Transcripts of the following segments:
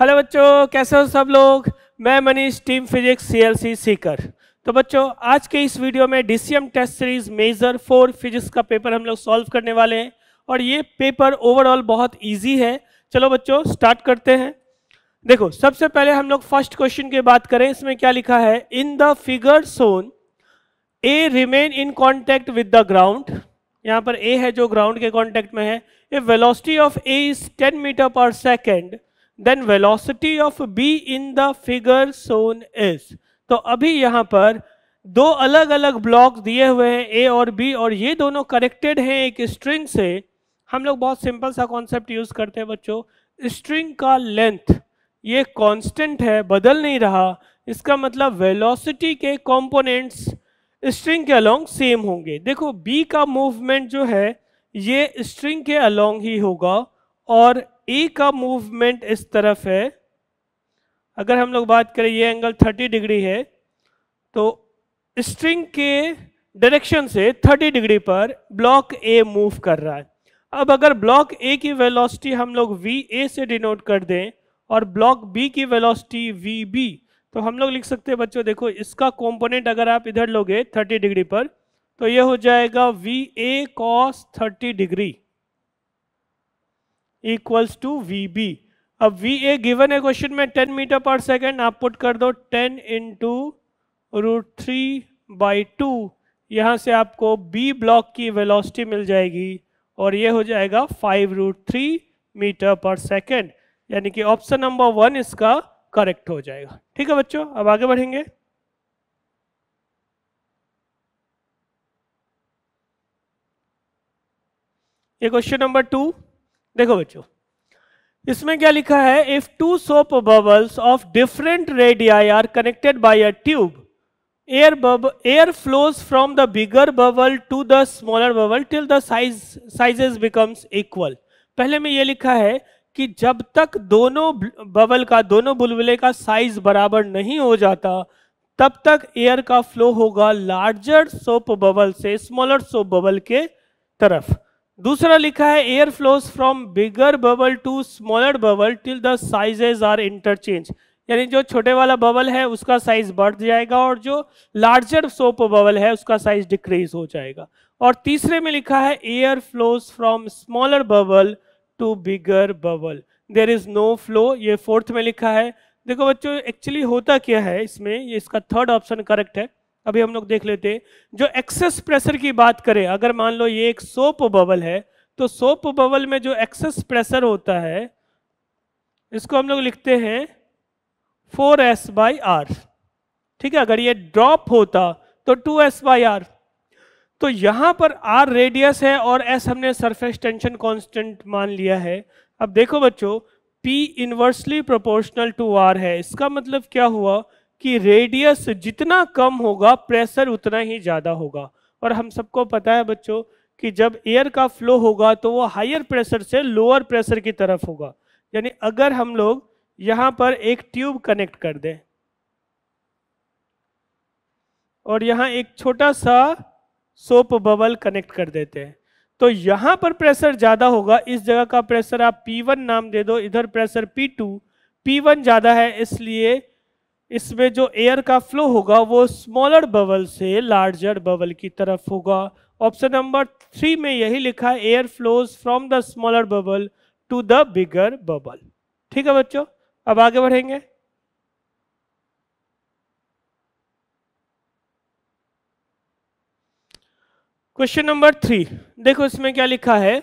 Hello बच्चों, कैसे हो सब लोग। मैं Manish, team physics CLC Sikar. तो बच्चों, आज के इस वीडियो में DCM test series major 4 physics का पेपर हम लोग सॉल्व करने वाले हैं और ये पेपर ओवरऑल बहुत इजी है। चलो बच्चों स्टार्ट करते हैं। देखो, सबसे पहले हम लोग फर्स्ट क्वेश्चन की बात करें। इसमें क्या लिखा है, in the figure shown A remain in contact with the ground. यहाँ पर ए है जो ग्राउंड के कॉन्टेक्ट में है। If velocity of A is 10 meter पर second Then velocity of B in the figure shown is। तो अभी यहाँ पर दो अलग अलग ब्लॉक दिए हुए हैं A और B, और ये दोनों कनेक्टेड हैं एक स्ट्रिंग से। हम लोग बहुत सिंपल सा कॉन्सेप्ट यूज करते हैं बच्चों, स्ट्रिंग का लेंथ ये कांस्टेंट है, बदल नहीं रहा। इसका मतलब वेलोसिटी के कंपोनेंट्स स्ट्रिंग के अलोंग सेम होंगे। देखो, B का मूवमेंट जो है ये स्ट्रिंग के अलोंग ही होगा और ए का मूवमेंट इस तरफ है। अगर हम लोग बात करें, ये एंगल 30 डिग्री है तो स्ट्रिंग के डायरेक्शन से 30 डिग्री पर ब्लॉक ए मूव कर रहा है। अब अगर ब्लॉक ए की वेलोसिटी हम लोग वी ए से डिनोट कर दें और ब्लॉक बी की वेलोसिटी वी बी, तो हम लोग लिख सकते हैं बच्चों, देखो इसका कंपोनेंट अगर आप इधर लोगे 30 डिग्री पर तो ये हो जाएगा V A cos 30 degree equals to V B. अब वी ए गिवन है क्वेश्चन में 10 मीटर पर सेकेंड, आप पुट कर दो 10 इंटू √3/2। यहाँ से आपको बी ब्लॉक की वेलोसिटी मिल जाएगी और ये हो जाएगा 5√3 मीटर पर सेकेंड, यानी कि ऑप्शन नंबर 1 इसका करेक्ट हो जाएगा। ठीक है बच्चों, अब आगे बढ़ेंगे। ये क्वेश्चन नंबर 2 देखो बच्चों, इसमें क्या लिखा है, if 2 soap bubbles of different radii are connected by a tube, air flows from the bigger bubble to the smaller bubble till the sizes becomes equal. पहले में ये लिखा है कि जब तक दोनों बबल का, दोनों बुलबुले का साइज बराबर नहीं हो जाता तब तक एयर का फ्लो होगा लार्जर सोप बबल से स्मॉलर सोप बबल के तरफ। दूसरा लिखा है air flows from bigger bubble to smaller bubble till the sizes are interchange, यानी जो छोटे वाला बबल है उसका साइज बढ़ जाएगा और जो लार्जर सोप बबल है उसका साइज डिक्रीज हो जाएगा। और तीसरे में लिखा है air flows from smaller bubble to bigger bubble there is no flow, ये फोर्थ में लिखा है। देखो बच्चों, एक्चुअली होता क्या है इसमें, ये इसका थर्ड ऑप्शन करेक्ट है। अभी हम लोग देख लेते हैं। जो एक्सेस प्रेशर की बात करें, अगर मान लो ये एक सोप बबल है तो सोप बबल में जो एक्सेस प्रेशर होता है इसको हम लोग लिखते हैं 4S/R। ठीक है, अगर ये ड्रॉप होता तो 2S/R। तो यहाँ पर R रेडियस है और S हमने सरफेस टेंशन कांस्टेंट मान लिया है। अब देखो बच्चों, P inversely proportional to R है। इसका मतलब क्या हुआ कि रेडियस जितना कम होगा प्रेशर उतना ही ज़्यादा होगा। और हम सबको पता है बच्चों कि जब एयर का फ्लो होगा तो वो हायर प्रेशर से लोअर प्रेशर की तरफ होगा। यानी अगर हम लोग यहाँ पर एक ट्यूब कनेक्ट कर दें और यहाँ एक छोटा सा सोप बबल कनेक्ट कर देते हैं तो यहाँ पर प्रेशर ज़्यादा होगा। इस जगह का प्रेशर आप P1 नाम दे दो, इधर प्रेशर P2। P1 ज़्यादा है इसलिए इसमें जो एयर का फ्लो होगा वो स्मॉलर बबल से लार्जर बबल की तरफ होगा। ऑप्शन नंबर 3 में यही लिखा है, air flows from the smaller bubble to the bigger bubble. ठीक है बच्चों, अब आगे बढ़ेंगे। क्वेश्चन नंबर 3 देखो, इसमें क्या लिखा है,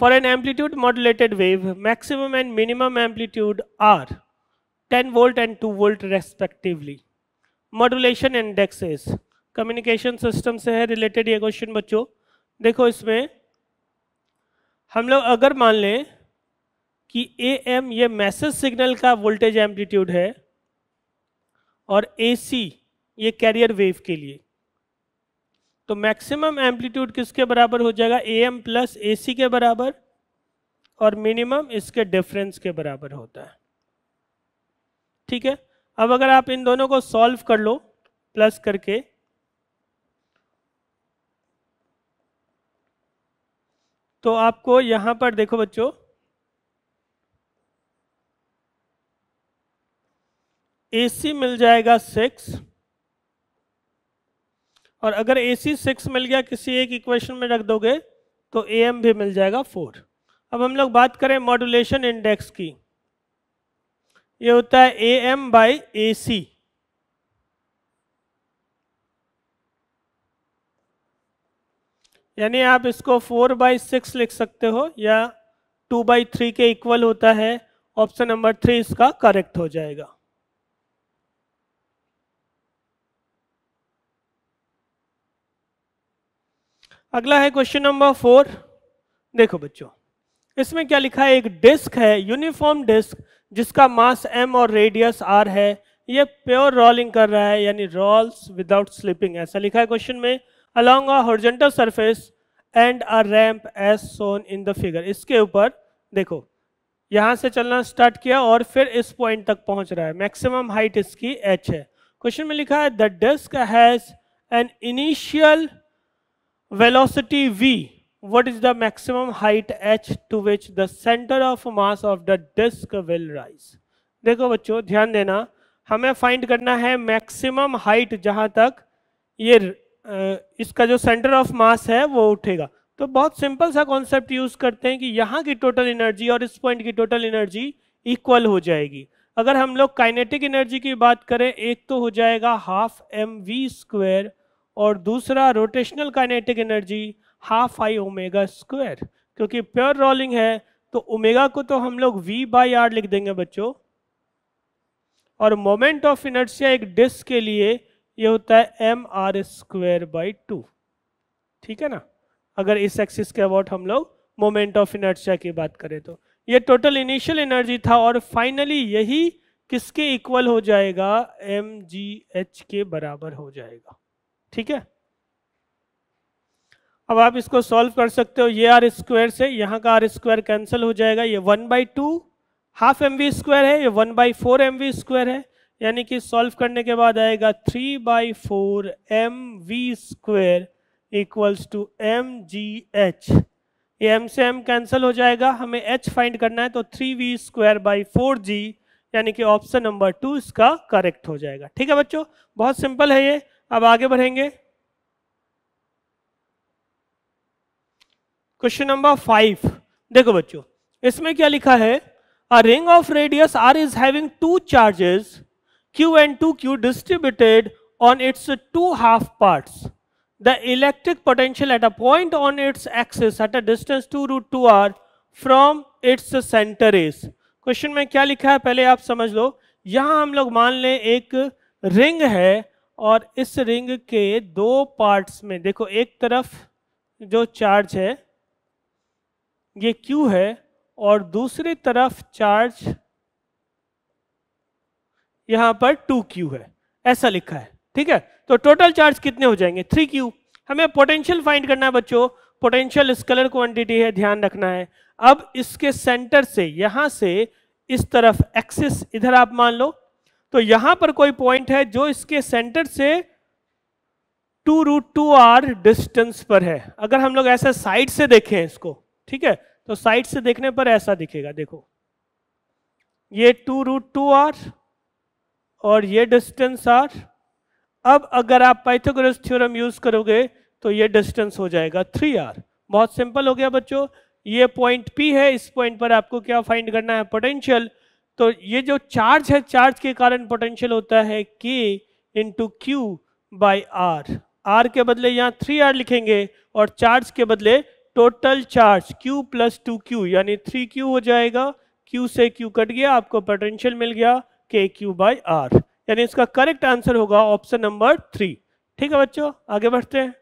for an amplitude modulated wave maximum and minimum amplitude are 10 volt and 2 volt respectively, modulation index is, communication system से है रिलेटेड ये क्वेश्चन बच्चों। देखो, इसमें हम लोग अगर मान लें कि AM ये मैसेज सिग्नल का वोल्टेज एम्पलीट्यूड है और AC ये कैरियर वेव के लिए, तो मैक्सिमम एम्पलीट्यूड किसके बराबर हो जाएगा, AM प्लस AC के बराबर, और मिनिमम इसके डिफरेंस के बराबर होता है। ठीक है, अब अगर आप इन दोनों को सॉल्व कर लो प्लस करके, तो आपको यहां पर देखो बच्चों AC मिल जाएगा 6, और अगर AC 6 मिल गया किसी एक इक्वेशन में रख दोगे तो AM भी मिल जाएगा 4। अब हम लोग बात करें मॉड्यूलेशन इंडेक्स की। ये होता है AM बाई AC। यानी आप इसको 4/6 लिख सकते हो या 2/3 के इक्वल होता है। ऑप्शन नंबर 3 इसका करेक्ट हो जाएगा। अगला है क्वेश्चन नंबर 4। देखो बच्चों, इसमें क्या लिखा है, एक डिस्क है, यूनिफॉर्म डिस्क जिसका मास m और रेडियस r है। यह प्योर रोलिंग कर रहा है, यानी रोल्स विदाउट स्लिपिंग, ऐसा लिखा है क्वेश्चन में। Along a horizontal surface and a ramp as shown in the figure. इसके ऊपर देखो, यहाँ से चलना स्टार्ट किया और फिर इस पॉइंट तक पहुँच रहा है। मैक्सिमम हाइट इसकी h है। क्वेश्चन में लिखा है the disc has an initial velocity v, what is the maximum height h to which the centre of mass of the disc will rise. देखो बच्चों ध्यान देना, हमें फाइंड करना है मैक्सिमम हाइट जहाँ तक ये इसका जो सेंटर ऑफ मास है वो उठेगा। तो बहुत सिंपल सा कॉन्सेप्ट यूज करते हैं कि यहाँ की टोटल एनर्जी और इस पॉइंट की टोटल एनर्जी इक्वल हो जाएगी। अगर हम लोग काइनेटिक एनर्जी की बात करें, एक तो हो जाएगा 12mv² और दूसरा रोटेशनल काइनेटिक एनर्जी 12i ω²। क्योंकि प्योर रोलिंग है तो ओमेगा को तो हम लोग v/r लिख देंगे बच्चों। और मोमेंट ऑफ इनर्शिया एक डिस्क के लिए ये होता है mr²/2। ठीक है ना, अगर इस एक्सिस के अबाउट हम लोग मोमेंट ऑफ इनर्शिया की बात करें तो ये टोटल इनिशियल एनर्जी था और फाइनली यही किसके इक्वल हो जाएगा, mgh के बराबर हो जाएगा। ठीक है, अब आप इसको सॉल्व कर सकते हो। ये r² से यहाँ का r² कैंसिल हो जाएगा, ये 1/2 ½ mv² है, ये 1/4 mv² है। यानी कि सॉल्व करने के बाद आएगा 3/4 mv² इक्वल्स टू mgh। ये m से m कैंसिल हो जाएगा, हमें h फाइंड करना है तो 3v²/4g, यानी कि ऑप्शन नंबर 2 इसका करेक्ट हो जाएगा। ठीक है बच्चों, बहुत सिंपल है ये। अब आगे बढ़ेंगे, क्वेश्चन नंबर 5। देखो बच्चों, इसमें क्या लिखा है, a ring of radius r is having 2 charges Q and 2Q distributed on its 2 half parts. The electric potential at a point on its axis at a distance 2√2r from its center is. Question में क्या लिखा है पहले आप समझ लो। यहाँ हम लोग मान लें एक रिंग है और इस रिंग के 2 पार्ट्स में देखो, एक तरफ जो चार्ज है ये Q है और दूसरी तरफ चार्ज यहाँ पर 2Q है, ऐसा लिखा है। ठीक है, तो टोटल चार्ज कितने हो जाएंगे, 3Q। हमें पोटेंशियल फाइंड करना है बच्चों, पोटेंशियल स्केलर क्वांटिटी है, ध्यान रखना है। अब इसके सेंटर से यहाँ से इस तरफ एक्सिस इधर आप मान लो, तो यहाँ पर कोई पॉइंट है जो इसके सेंटर से 2√2r डिस्टेंस पर है। अगर हम लोग ऐसा साइड से देखें इसको, ठीक है, तो साइड से देखने पर ऐसा दिखेगा। देखो ये 2√2r और ये डिस्टेंस r। अब अगर आप पाइथागोरस थ्योरम यूज करोगे तो ये डिस्टेंस हो जाएगा 3r। बहुत सिंपल हो गया बच्चों। ये पॉइंट p है, इस पॉइंट पर आपको क्या फाइंड करना है, पोटेंशियल। तो ये जो चार्ज है, चार्ज के कारण पोटेंशियल होता है k × q/r। r के बदले यहाँ 3r लिखेंगे और चार्ज के बदले टोटल चार्ज q + 2q, यानी 3q हो जाएगा। q से q कट गया, आपको पोटेंशियल मिल गया kq/r, यानी इसका करेक्ट आंसर होगा ऑप्शन नंबर 3। ठीक है बच्चों, आगे बढ़ते हैं।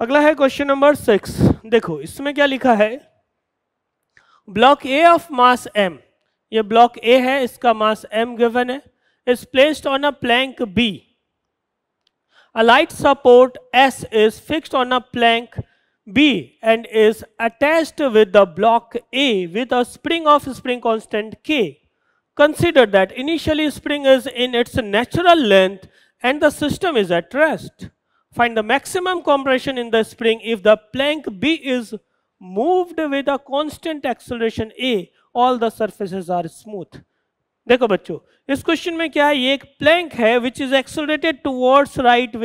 अगला है क्वेश्चन नंबर 6। देखो इसमें क्या लिखा है, block A of mass m, ये ब्लॉक ए है, इसका मास m गिवन है, is placed on a plank b, a light support s is fixed on a plank B and is attached with the block A with a spring of spring constant K. Consider that initially spring is in its natural length and the system is at rest. Find the maximum compression in the spring if the plank B is moved with a constant acceleration a, all the surfaces are smooth. देखो बच्चों, इस question में क्या है, ये एक plank है which is accelerated towards right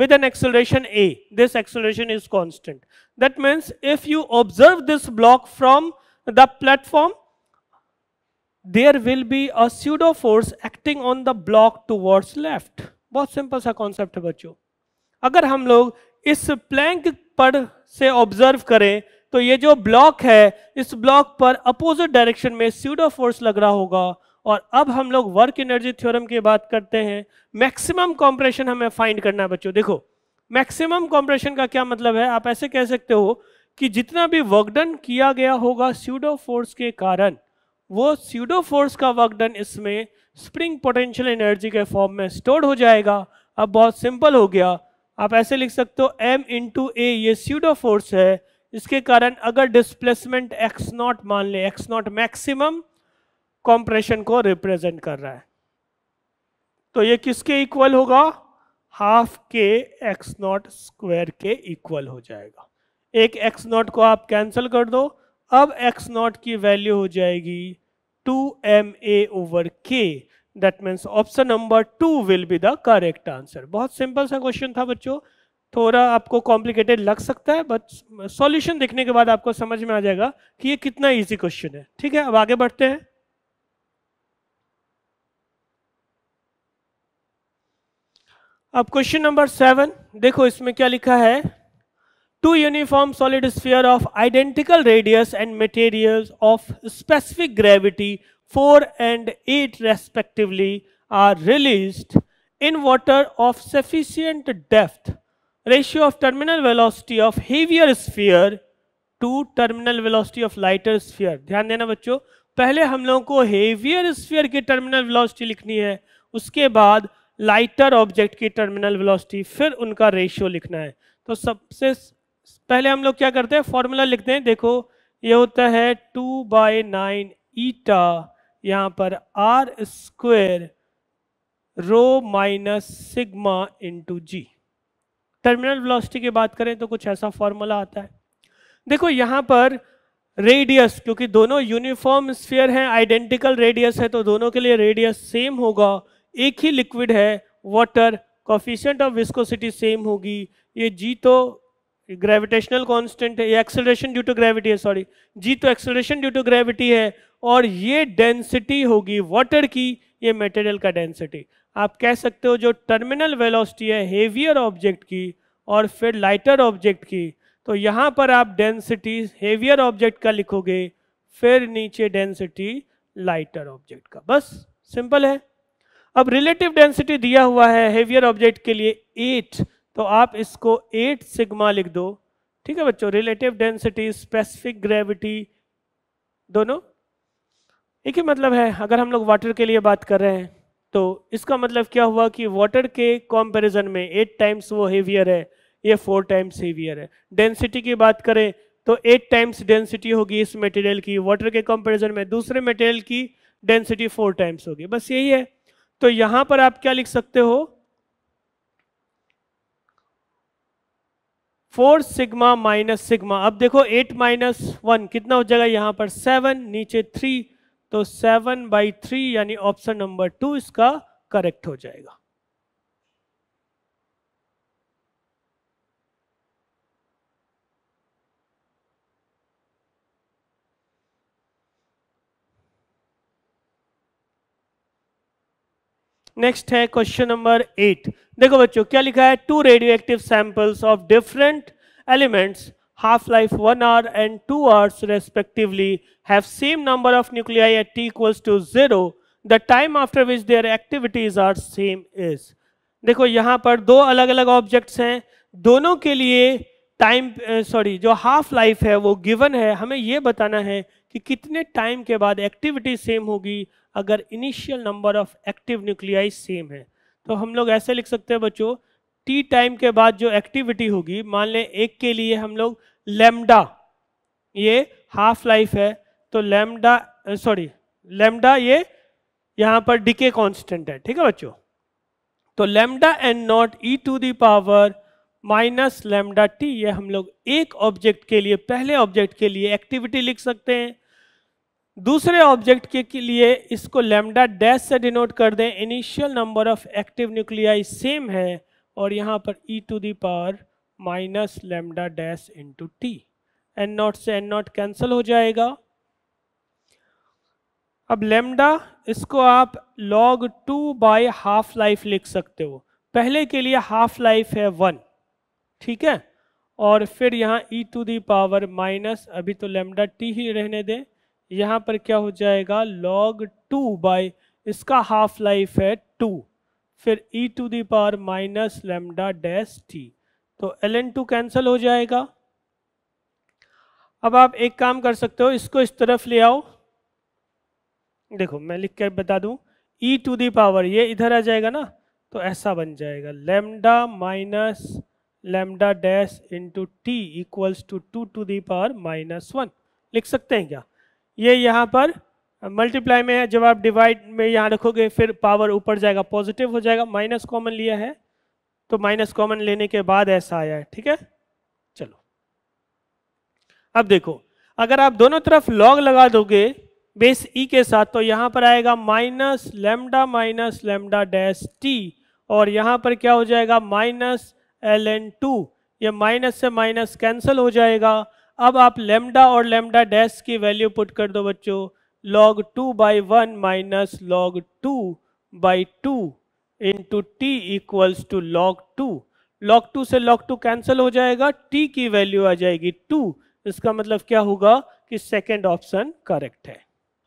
with an acceleration a. This acceleration is constant. That means if you observe this block from the platform, there will be a pseudo force acting on the block towards left. बहुत simple सा concept है बच्चों. अगर हम लोग इस Planck पर से ऑब्जर्व करें तो ये जो ब्लॉक है, इस ब्लॉक पर अपोजिट डायरेक्शन में स्यूडो फोर्स लग रहा होगा. और अब हम लोग वर्क एनर्जी थ्योरम की बात करते हैं. मैक्सिमम कॉम्प्रेशन हमें फाइंड करना है बच्चों. देखो मैक्सिमम कॉम्प्रेशन का क्या मतलब है, आप ऐसे कह सकते हो कि जितना भी वर्कडन किया गया होगा स्यूडो फोर्स के कारण, वो स्यूडो फोर्स का वर्कडन इसमें स्प्रिंग पोटेंशियल एनर्जी के फॉर्म में स्टोर हो जाएगा. अब बहुत सिंपल हो गया, आप ऐसे लिख सकते हो m इंटू ए, ये स्यूडो फोर्स है, इसके कारण अगर डिस्प्लेसमेंट एक्स नॉट मान ले, एक्स नॉट मैक्सिमम कॉम्प्रेशन को रिप्रेजेंट कर रहा है, तो ये किसके इक्वल होगा, half K X not square के इक्वल हो जाएगा. एक एक्स नॉट को आप कैंसिल कर दो, अब एक्स नॉट की वैल्यू हो जाएगी 2ma/k. That means option number 2 will be the correct answer. बहुत सिंपल सा क्वेश्चन था बच्चों. थोड़ा आपको कॉम्प्लिकेटेड लग सकता है बट सॉल्यूशन देखने के बाद आपको समझ में आ जाएगा कि ये कितना इजी क्वेश्चन है. ठीक है, अब आगे बढ़ते हैं. अब क्वेश्चन नंबर 7 देखो, इसमें क्या लिखा है, two uniform solid sphere of identical radius and materials of specific gravity 4 and 8 respectively are released in water of sufficient depth. Ratio of terminal velocity of heavier sphere to terminal velocity of lighter sphere. ध्यान देना बच्चों, पहले हम लोगों को heavier sphere की terminal velocity लिखनी है, उसके बाद lighter object की terminal velocity, फिर उनका ratio लिखना है. तो सबसे पहले हम लोग क्या करते हैं, formula लिखते हैं. देखो ये होता है 2/9 eta, यहाँ पर r square rho minus sigma into G. Terminal velocity की बात करें तो कुछ ऐसा फॉर्मूला आता है. देखो यहाँ पर रेडियस, क्योंकि दोनों यूनिफॉर्म स्फीयर हैं, आइडेंटिकल रेडियस है, तो दोनों के लिए रेडियस सेम होगा. एक ही लिक्विड है water, coefficient of viscosity same होगी. ये जी तो ग्रेविटेशनल कांस्टेंट है, ये एक्सेलरेशन ड्यू टू ग्रेविटी है, सॉरी जी तो एक्सेलरेशन ड्यू टू ग्रेविटी है, और ये डेंसिटी होगी वाटर की, ये मटेरियल का डेंसिटी. आप कह सकते हो जो टर्मिनल वेलोसिटी है हेवियर ऑब्जेक्ट की और फिर लाइटर ऑब्जेक्ट की, तो यहाँ पर आप डेंसिटी हेवियर ऑब्जेक्ट का लिखोगे, फिर नीचे डेंसिटी लाइटर ऑब्जेक्ट का. बस सिंपल है. अब रिलेटिव डेंसिटी दिया हुआ है हेवियर ऑब्जेक्ट के लिए 8, तो आप इसको 8 सिग्मा लिख दो. ठीक है बच्चों, रिलेटिव डेंसिटी स्पेसिफिक ग्रेविटी दोनों एक ही मतलब है. अगर हम लोग वाटर के लिए बात कर रहे हैं तो इसका मतलब क्या हुआ कि वाटर के कंपैरिजन में 8 टाइम्स वो हेवियर है, ये 4 टाइम्स हेवियर है. डेंसिटी की बात करें तो 8 टाइम्स डेंसिटी होगी इस मटेरियल की वाटर के कंपैरिजन में, दूसरे मटेरियल की डेंसिटी 4 टाइम्स होगी. बस यही है. तो यहाँ पर आप क्या लिख सकते हो, 4 सिग्मा माइनस सिग्मा. अब देखो 8 माइनस 1 कितना हो जाएगा, यहाँ पर 7, नीचे 3, तो 7/3 यानी ऑप्शन नंबर 2 इसका करेक्ट हो जाएगा. नेक्स्ट है क्वेश्चन नंबर 8. देखो बच्चों क्या लिखा है, 2 radioactive samples of different elements half life 1 hour and 2 hours respectively have same number of nuclei at t equals to 0. The time after which their activities are same is. देखो यहाँ पर 2 अलग अलग ऑब्जेक्ट्स हैं, दोनों के लिए टाइम जो हाफ लाइफ है वो गिवन है. हमें ये बताना है कि कितने टाइम के बाद एक्टिविटी सेम होगी अगर initial number of active nuclei same है. तो हम लोग ऐसे लिख सकते हैं बच्चों, टी टाइम के बाद जो एक्टिविटी होगी, मान लें एक के लिए हम लोग लैम्डा, ये हाफ लाइफ है, तो लैम्डा ये यहाँ पर डीके कांस्टेंट है. ठीक है बच्चों, तो lambda N naught e to the power minus lambda T, ये हम लोग एक ऑब्जेक्ट के लिए, पहले ऑब्जेक्ट के लिए एक्टिविटी लिख सकते हैं, दूसरे ऑब्जेक्ट के लिए इसको लैम्डा डैश से डिनोट कर दें, initial number of active nuclei same है, और यहाँ पर E to the power minus lambda dash into T, N naught से एन नॉट कैंसिल हो जाएगा। अब लैम्डा इसको आप log two by half life लिख सकते हो, पहले के लिए हाफ लाइफ है 1, ठीक है, और फिर यहाँ E to the power minus, अभी तो लैम्डा टी ही रहने दें, यहाँ पर क्या हो जाएगा लॉग 2 बाई, इसका हाफ लाइफ है 2, फिर ई to the power minus lambda dash T, तो ln2 कैंसिल हो जाएगा। अब आप एक काम कर सकते हो, इसको इस तरफ ले आओ, देखो मैं लिख कर बता दूं, e टू दी पावर ये इधर आ जाएगा ना, तो ऐसा बन जाएगा lambda minus lambda dash into T equals to 2 to the power minus 1 लिख सकते हैं क्या, ये यहाँ पर मल्टीप्लाई में है, जब आप डिवाइड में यहाँ रखोगे फिर पावर ऊपर जाएगा, पॉजिटिव हो जाएगा, माइनस कॉमन लिया है तो माइनस कॉमन लेने के बाद ऐसा आया है, ठीक है। चलो अब देखो, अगर आप दोनों तरफ लॉग लगा दोगे बेस ई के साथ, तो यहाँ पर आएगा माइनस लैम्डा डैश टी, और यहाँ पर क्या हो जाएगा माइनस ln2, ये माइनस से माइनस कैंसिल हो जाएगा। अब आप लैम्डा और लैम्डा डैश की वैल्यू पुट कर दो बच्चों, log 2 by 1 minus log 2 by 2 into T equals to log 2, log 2 से log 2 कैंसिल हो जाएगा, t की वैल्यू आ जाएगी 2, इसका मतलब क्या होगा कि सेकंड ऑप्शन करेक्ट है।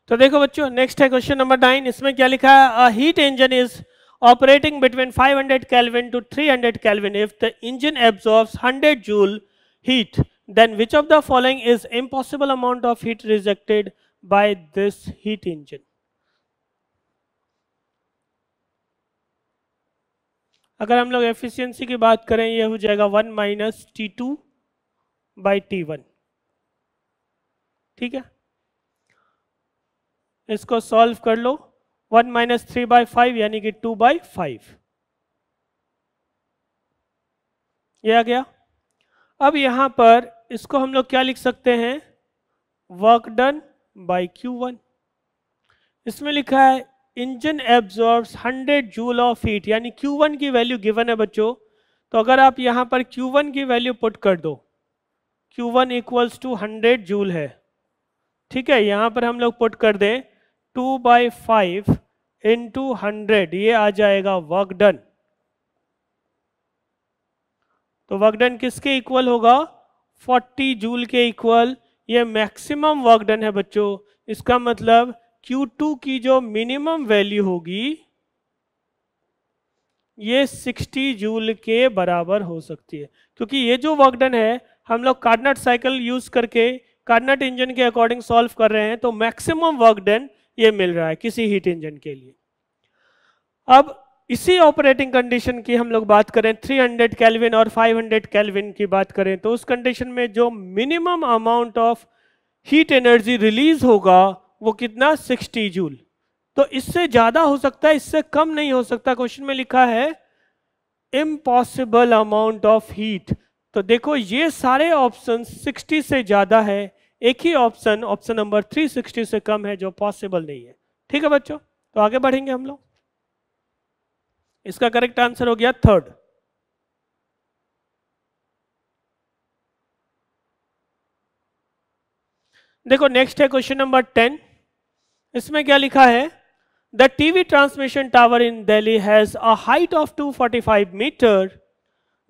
तो देखो बच्चों नेक्स्ट है क्वेश्चन नंबर 9, इसमें क्या लिखा है, heat engine is operating between 500 kelvin to 300 kelvin, if the engine absorbs 100 joule heat, then which of the following is impossible amount of heat rejected by this heat engine? अगर हम लोग efficiency की बात करें, ये हो जाएगा 1 माइनस T2 बाई T1, ठीक है, इसको सॉल्व कर लो, 1 माइनस 3 बाई 5 यानी कि 2 बाई 5, ये आ गया। अब यहाँ पर इसको हम लोग क्या लिख सकते हैं, वर्क डन बाई Q1, इसमें लिखा है engine absorbs 100 joule of heat, यानी Q1 की वैल्यू गिवन है बच्चों, तो अगर आप यहाँ पर Q1 की वैल्यू पुट कर दो, Q1 इक्वल्स टू 100 जूल है, ठीक है, यहाँ पर हम लोग पुट कर दें 2 बाई 5 इंटू 100, ये आ जाएगा वर्क डन, तो वर्क डन किसके इक्वल होगा 40 जूल के इक्वल, ये मैक्सिमम वर्क डन है बच्चों, इसका मतलब Q2 की जो मिनिमम वैल्यू होगी ये 60 जूल के बराबर हो सकती है, क्योंकि ये जो वर्क डन है हम लोग कार्नट साइकिल यूज करके कार्नट इंजन के अकॉर्डिंग सॉल्व कर रहे हैं, तो मैक्सिमम वर्क डन ये मिल रहा है किसी हीट इंजन के लिए। अब इसी ऑपरेटिंग कंडीशन की हम लोग बात करें, 300 केल्विन और 500 केल्विन की बात करें, तो उस कंडीशन में जो minimum amount of heat energy release होगा वो कितना 60 जूल, तो इससे ज़्यादा हो सकता है, इससे कम नहीं हो सकता, क्वेश्चन में लिखा है इम्पॉसिबल अमाउंट ऑफ हीट, तो देखो ये सारे ऑप्शन 60 से ज़्यादा है, एक ही ऑप्शन ऑप्शन नंबर 3 60 से कम है जो पॉसिबल नहीं है, ठीक है बच्चों। तो आगे बढ़ेंगे हम लोग, इसका करेक्ट आंसर हो गया 3rd। देखो नेक्स्ट है क्वेश्चन नंबर 10, इसमें क्या लिखा है, the TV transmission tower in Delhi has a height of 245 metre,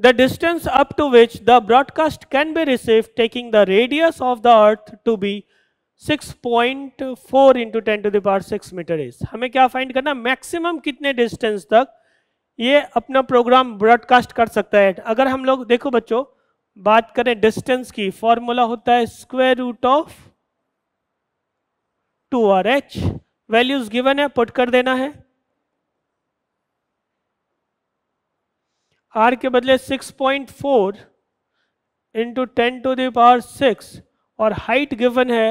the distance up to which the broadcast can be received taking the radius of the earth to be 6.4 into 10 to the power 6 metre is, हमें क्या find करना, maximum कितने distance तक ये अपना programme broadcast कर सकता है। अगर हम लोग देखो बच्चों बात करें डिस्टेंस की, फॉर्मूला होता है square root of 2RH, values given है पुट कर देना है, R के बदले 6.4 इंटू 10 टू द पावर 6 और हाइट गिवन है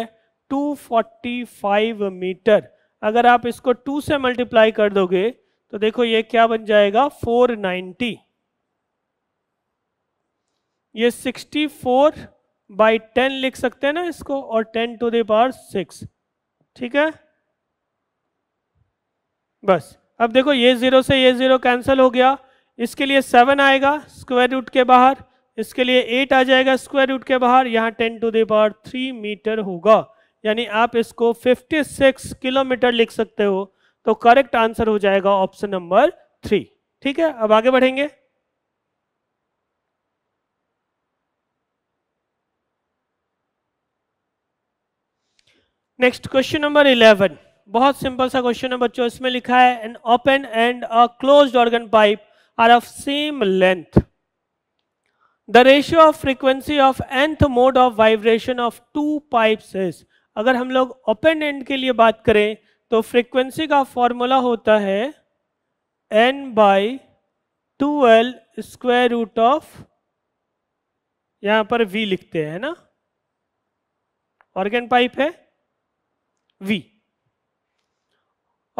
245 मीटर, अगर आप इसको 2 से मल्टीप्लाई कर दोगे तो देखो ये क्या बन जाएगा 490, ये 64/10 लिख सकते हैं ना इसको, और 10⁶। ठीक है, बस। अब देखो ये 0 से ये 0 कैंसिल हो गया, इसके लिए 7 आएगा स्क्वायर रूट के बाहर, इसके लिए 8 आ जाएगा स्क्वायर रूट के बाहर, यहाँ 10⁵ मीटर होगा, यानी आप इसको 56 किलोमीटर लिख सकते हो। तो करेक्ट आंसर हो जाएगा ऑप्शन नंबर 3। ठीक है, अब आगे बढ़ेंगे। नेक्स्ट क्वेश्चन नंबर 11, बहुत सिंपल सा क्वेश्चन है बच्चों। इसमें लिखा है an open and a closed organ pipe are of same length, the ratio of frequency of nth mode of vibration of two pipes is. अगर हम लोग ओपन एंड के लिए बात करें तो फ्रीक्वेंसी का फॉर्मूला होता है n/2L स्क्वायर रूट ऑफ, यहाँ पर v लिखते हैं ना, ऑर्गन पाइप है v।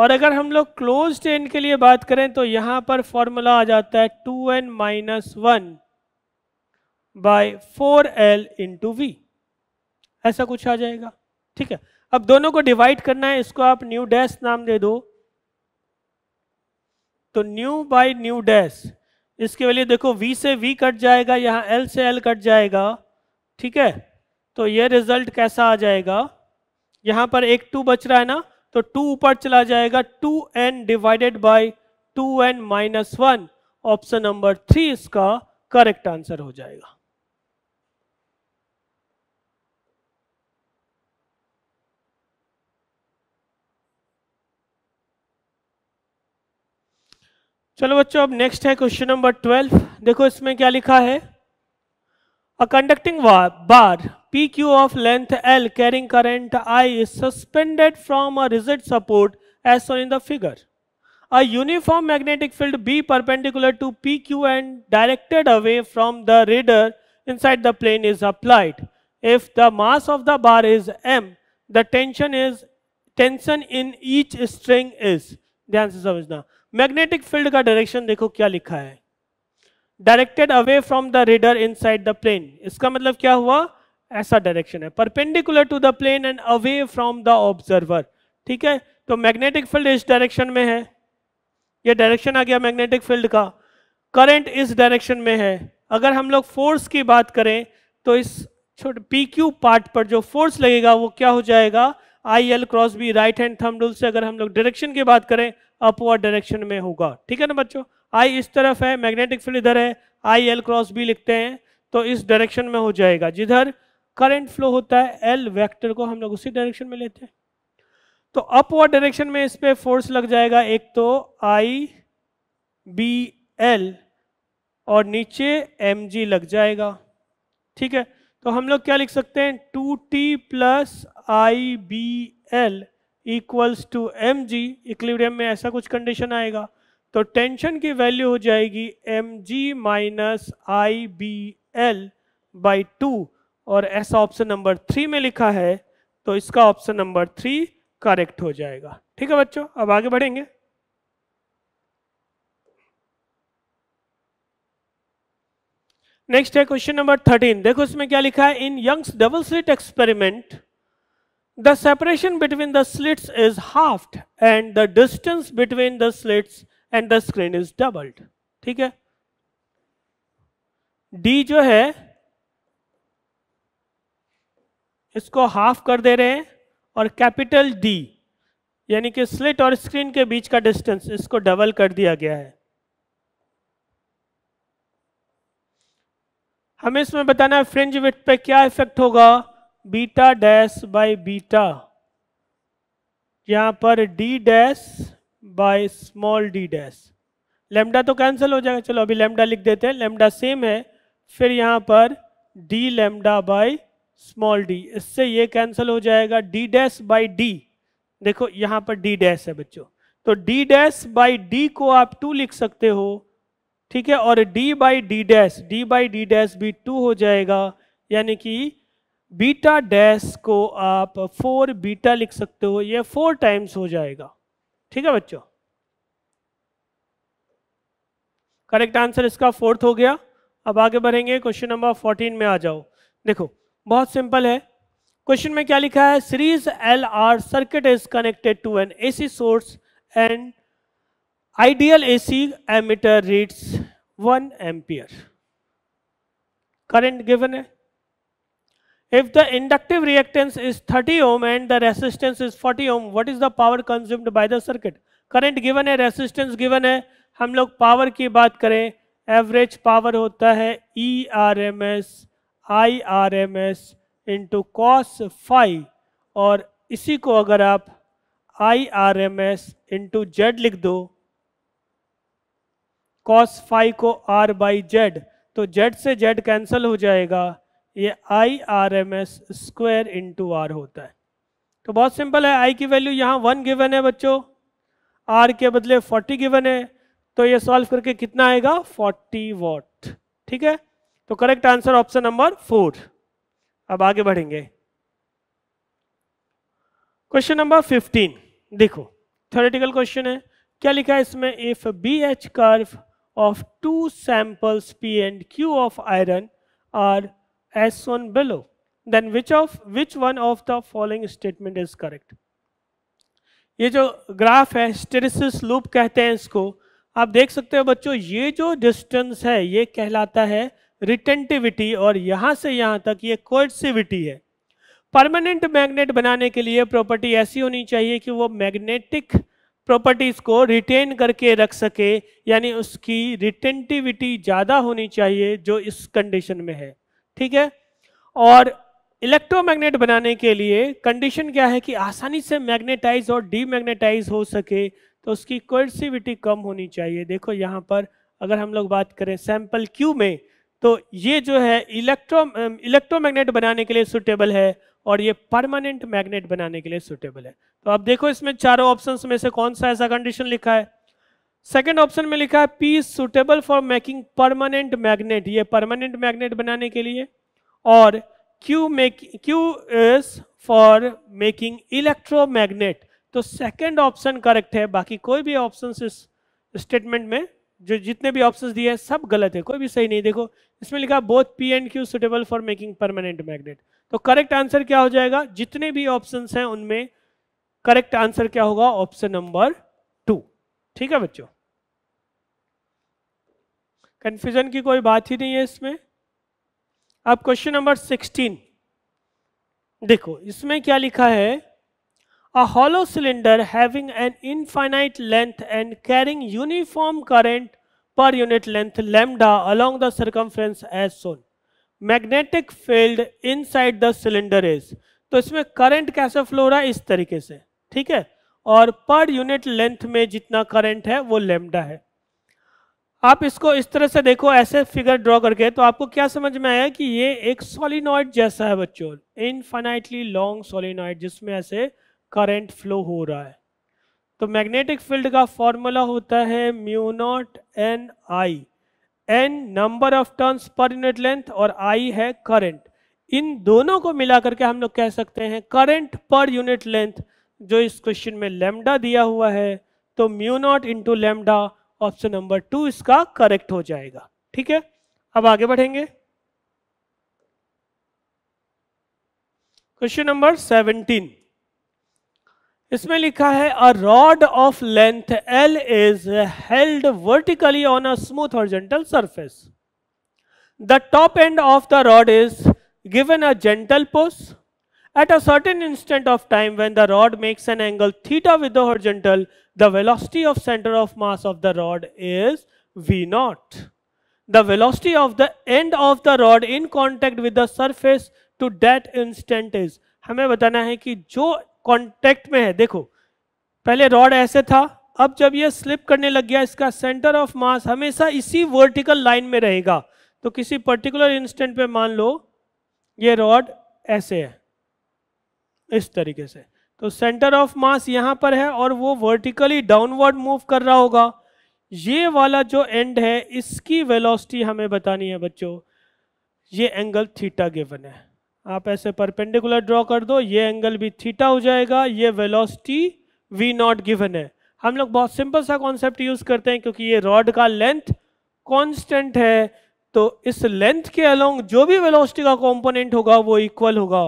और अगर हम लोग क्लोज्ड एंड के लिए बात करें तो यहाँ पर फॉर्मूला आ जाता है 2n-1/4L × v, ऐसा कुछ आ जाएगा। ठीक है, अब दोनों को डिवाइड करना है, इसको आप न्यू डैश नाम दे दो। तो न्यू बाय न्यू डैश, इसके लिए देखो v से v कट जाएगा, यहाँ l से l कट जाएगा। ठीक है, तो ये रिजल्ट कैसा आ जाएगा, यहाँ पर एक 2 बच रहा है ना, तो 2 ऊपर चला जाएगा, 2n/2n-1। ऑप्शन नंबर 3 इसका करेक्ट आंसर हो जाएगा। चलो बच्चों, अब नेक्स्ट है क्वेश्चन नंबर 12। देखो इसमें क्या लिखा है, a conducting bar PQ of length L carrying current I is suspended from a rigid support as shown in the figure. A uniform magnetic field B perpendicular to PQ and directed away from the reader inside the plane is applied. If the mass of the bar is M, the tension in each string is. ध्यान से समझना, magnetic field का direction देखो क्या लिखा है, directed away from the reader inside the plane. इसका मतलब क्या हुआ, ऐसा डायरेक्शन है, perpendicular to the plane and away from the observer. ठीक है, तो मैग्नेटिक फील्ड इस डायरेक्शन में है, ये डायरेक्शन आ गया मैग्नेटिक फील्ड का, करंट इस डायरेक्शन में है। अगर हम लोग फोर्स की बात करें तो इस छोटे PQ पार्ट पर जो फोर्स लगेगा वो क्या हो जाएगा, IL × B, right hand thumb rule से। अगर हम लोग डायरेक्शन की बात करें अपवर्ड डायरेक्शन में होगा। ठीक है ना बच्चों, I इस तरफ है, मैग्नेटिक फील्ड इधर है, IL × B लिखते हैं, तो इस डायरेक्शन में हो जाएगा। जिधर करंट फ्लो होता है L वेक्टर को हम लोग उसी डायरेक्शन में लेते हैं, तो अपवर्ड डायरेक्शन में इस पर फोर्स लग जाएगा, एक तो IBL और नीचे MG लग जाएगा। ठीक है, तो हम लोग क्या लिख सकते हैं, 2T + IBL = MG। इक्विलिब्रियम में ऐसा कुछ कंडीशन आएगा, तो टेंशन की वैल्यू हो जाएगी mg - IBL/2, और ऐसा ऑप्शन नंबर 3 में लिखा है, तो इसका ऑप्शन नंबर 3 करेक्ट हो जाएगा। ठीक है बच्चों, अब आगे बढ़ेंगे। नेक्स्ट है क्वेश्चन नंबर 13। देखो इसमें क्या लिखा है, in Young's double slit experiment the separation between the slits is halved and the distance between the slits and the screen is doubled. ठीक है, डी जो है इसको हाफ कर दे रहे हैं, और कैपिटल D यानी कि स्लिट और स्क्रीन के बीच का डिस्टेंस इसको डबल कर दिया गया है। हमें इसमें बताना है फ्रिंज विड्थ पे क्या इफेक्ट होगा, β' बाय β, यहां पर d' बाय d'। लैम्डा तो कैंसिल हो जाएगा, चलो अभी लैम्डा लिख देते हैं, लैम्डा सेम है। फिर यहां पर d' लैम्डा बाय d, इससे ये कैंसिल हो जाएगा, d' बाय d। देखो यहाँ पर d' है बच्चों, तो d' बाय d को आप 2 लिख सकते हो। ठीक है, और d बाई d डैश भी 2 हो जाएगा, यानी कि β' को आप 4β लिख सकते हो, ये 4 टाइम्स हो जाएगा। ठीक है बच्चों, करेक्ट आंसर इसका 4th हो गया। अब आगे बढ़ेंगे, क्वेश्चन नंबर 14 में आ जाओ। देखो बहुत सिंपल है, क्वेश्चन में क्या लिखा है, series L R circuit is connected to an AC source and ideal AC ammeter reads 1 ampere, current given है। If the inductive reactance is 30 ohm and the resistance is 40 ohm, what is the power consumed by the circuit? Current given है, resistance given है। हम लोग power की बात करें, average power होता है ERMS IRMS into cos phi, और इसी को अगर आप IRMS into Z लिख दो, cos phi को R by Z, तो Z से Z कैंसल हो जाएगा, ये IRMS स्क्वायर इंटू आर होता है। तो बहुत सिंपल है, I की वैल्यू यहाँ 1 गिवन है बच्चों, R के बदले 40 गिवन है, तो ये सॉल्व करके कितना आएगा 40 वाट। ठीक है, तो करेक्ट आंसर ऑप्शन नंबर 4। अब आगे बढ़ेंगे, क्वेश्चन नंबर 15। देखो थ्योरेटिकल क्वेश्चन है, क्या लिखा है इसमें, if BH curve of 2 samples P and Q of iron are as shown below, then which one of the following statement is correct? ये जो ग्राफ है हिस्टेरिसिस लूप कहते हैं इसको, आप देख सकते हो बच्चों, ये जो डिस्टेंस है ये कहलाता है रिटेंटिविटी, और यहाँ से यहाँ तक ये कोएर्सिविटी है। परमानेंट मैग्नेट बनाने के लिए प्रॉपर्टी ऐसी होनी चाहिए कि वो मैग्नेटिक प्रॉपर्टीज को रिटेन करके रख सके, यानी उसकी रिटेंटिविटी ज़्यादा होनी चाहिए जो इस कंडीशन में है। ठीक है, और इलेक्ट्रोमैग्नेट बनाने के लिए कंडीशन क्या है कि आसानी से मैग्नेटाइज और डीमैग्नेटाइज हो सके, तो उसकी कोएर्सिविटी कम होनी चाहिए। देखो यहाँ पर अगर हम लोग बात करें सैंपल क्यू में, तो ये जो है इलेक्ट्रोमैग्नेट बनाने के लिए सुटेबल है, और ये परमानेंट मैग्नेट बनाने के लिए सुटेबल है। तो आप देखो इसमें चारों ऑप्शंस में से कौन सा ऐसा कंडीशन लिखा है। सेकेंड ऑप्शन में लिखा है P is suitable for making permanent magnet, ये परमानेंट मैग्नेट बनाने के लिए, और Q is for making electromagnet. तो सेकेंड ऑप्शन करेक्ट है, बाकी कोई भी ऑप्शंस इस स्टेटमेंट में जो जितने भी ऑप्शंस दिए हैं सब गलत है, कोई भी सही नहीं। देखो इसमें लिखा both P and Q suitable for making permanent magnet, तो करेक्ट आंसर क्या हो जाएगा, जितने भी ऑप्शंस हैं उनमें करेक्ट आंसर क्या होगा, ऑप्शन नंबर 2। ठीक है बच्चों, कंफ्यूजन की कोई बात ही नहीं है इसमें। अब क्वेश्चन नंबर 16 देखो, इसमें क्या लिखा है, a hollow cylinder having an infinite length and carrying uniform current per unit length lambda along the circumference as shown, magnetic field inside the cylinder is, तो इसमें करंट कैसे फ्लो हो रहा है, इस तरीके से। ठीक है, और पर यूनिट लेंथ में जितना करंट है वो लैम्डा है। आप इसको इस तरह से देखो, ऐसे फिगर ड्रॉ करके, तो आपको क्या समझ में आया कि ये एक सोलिनॉइड जैसा है बच्चों, इनफाइनाइटली लॉन्ग सोलिनॉइड जिसमें ऐसे करंट फ्लो हो रहा है। तो मैग्नेटिक फील्ड का फॉर्मूला होता है μ0 n i, n number of turns per unit length और i है करंट, इन दोनों को मिला करके हम लोग कह सकते हैं करंट पर यूनिट लेंथ, जो इस क्वेश्चन में लैम्डा दिया हुआ है, तो μ0 into लैम्डा, ऑप्शन नंबर 2 इसका करेक्ट हो जाएगा। ठीक है, अब आगे बढ़ेंगे, क्वेश्चन नंबर 17। इसमें लिखा है a rod of length L is held vertically on a smooth horizontal surface, the top end of the rod is given a gentle push at a certain instant of time when the rod makes an angle theta with the horizontal, the velocity of center of mass of the rod is v0. The velocity of the end of the rod in contact with the surface to that instant is, हमें बताना है कि जो contact में है, देखो पहले rod ऐसे था, अब जब ये स्लिप करने लग गया, इसका सेंटर ऑफ मास हमेशा इसी वर्टिकल लाइन में रहेगा, तो किसी पर्टिकुलर इंस्टेंट पे मान लो ये रॉड ऐसे है इस तरीके से, तो सेंटर ऑफ मास यहाँ पर है और वो वर्टिकली डाउनवर्ड मूव कर रहा होगा, ये वाला जो एंड है इसकी वेलोसिटी हमें बतानी है बच्चों, ये एंगल थीटा गिवन है। आप ऐसे परपेंडिकुलर ड्रॉ कर दो, ये एंगल भी थीटा हो जाएगा, ये वेलोसिटी v0 गिवन है। हम लोग बहुत सिंपल सा कॉन्सेप्ट यूज करते हैं, क्योंकि ये रॉड का लेंथ कॉन्स्टेंट है, तो इस लेंथ के अलोंग जो भी वेलोसिटी का कंपोनेंट होगा वो इक्वल होगा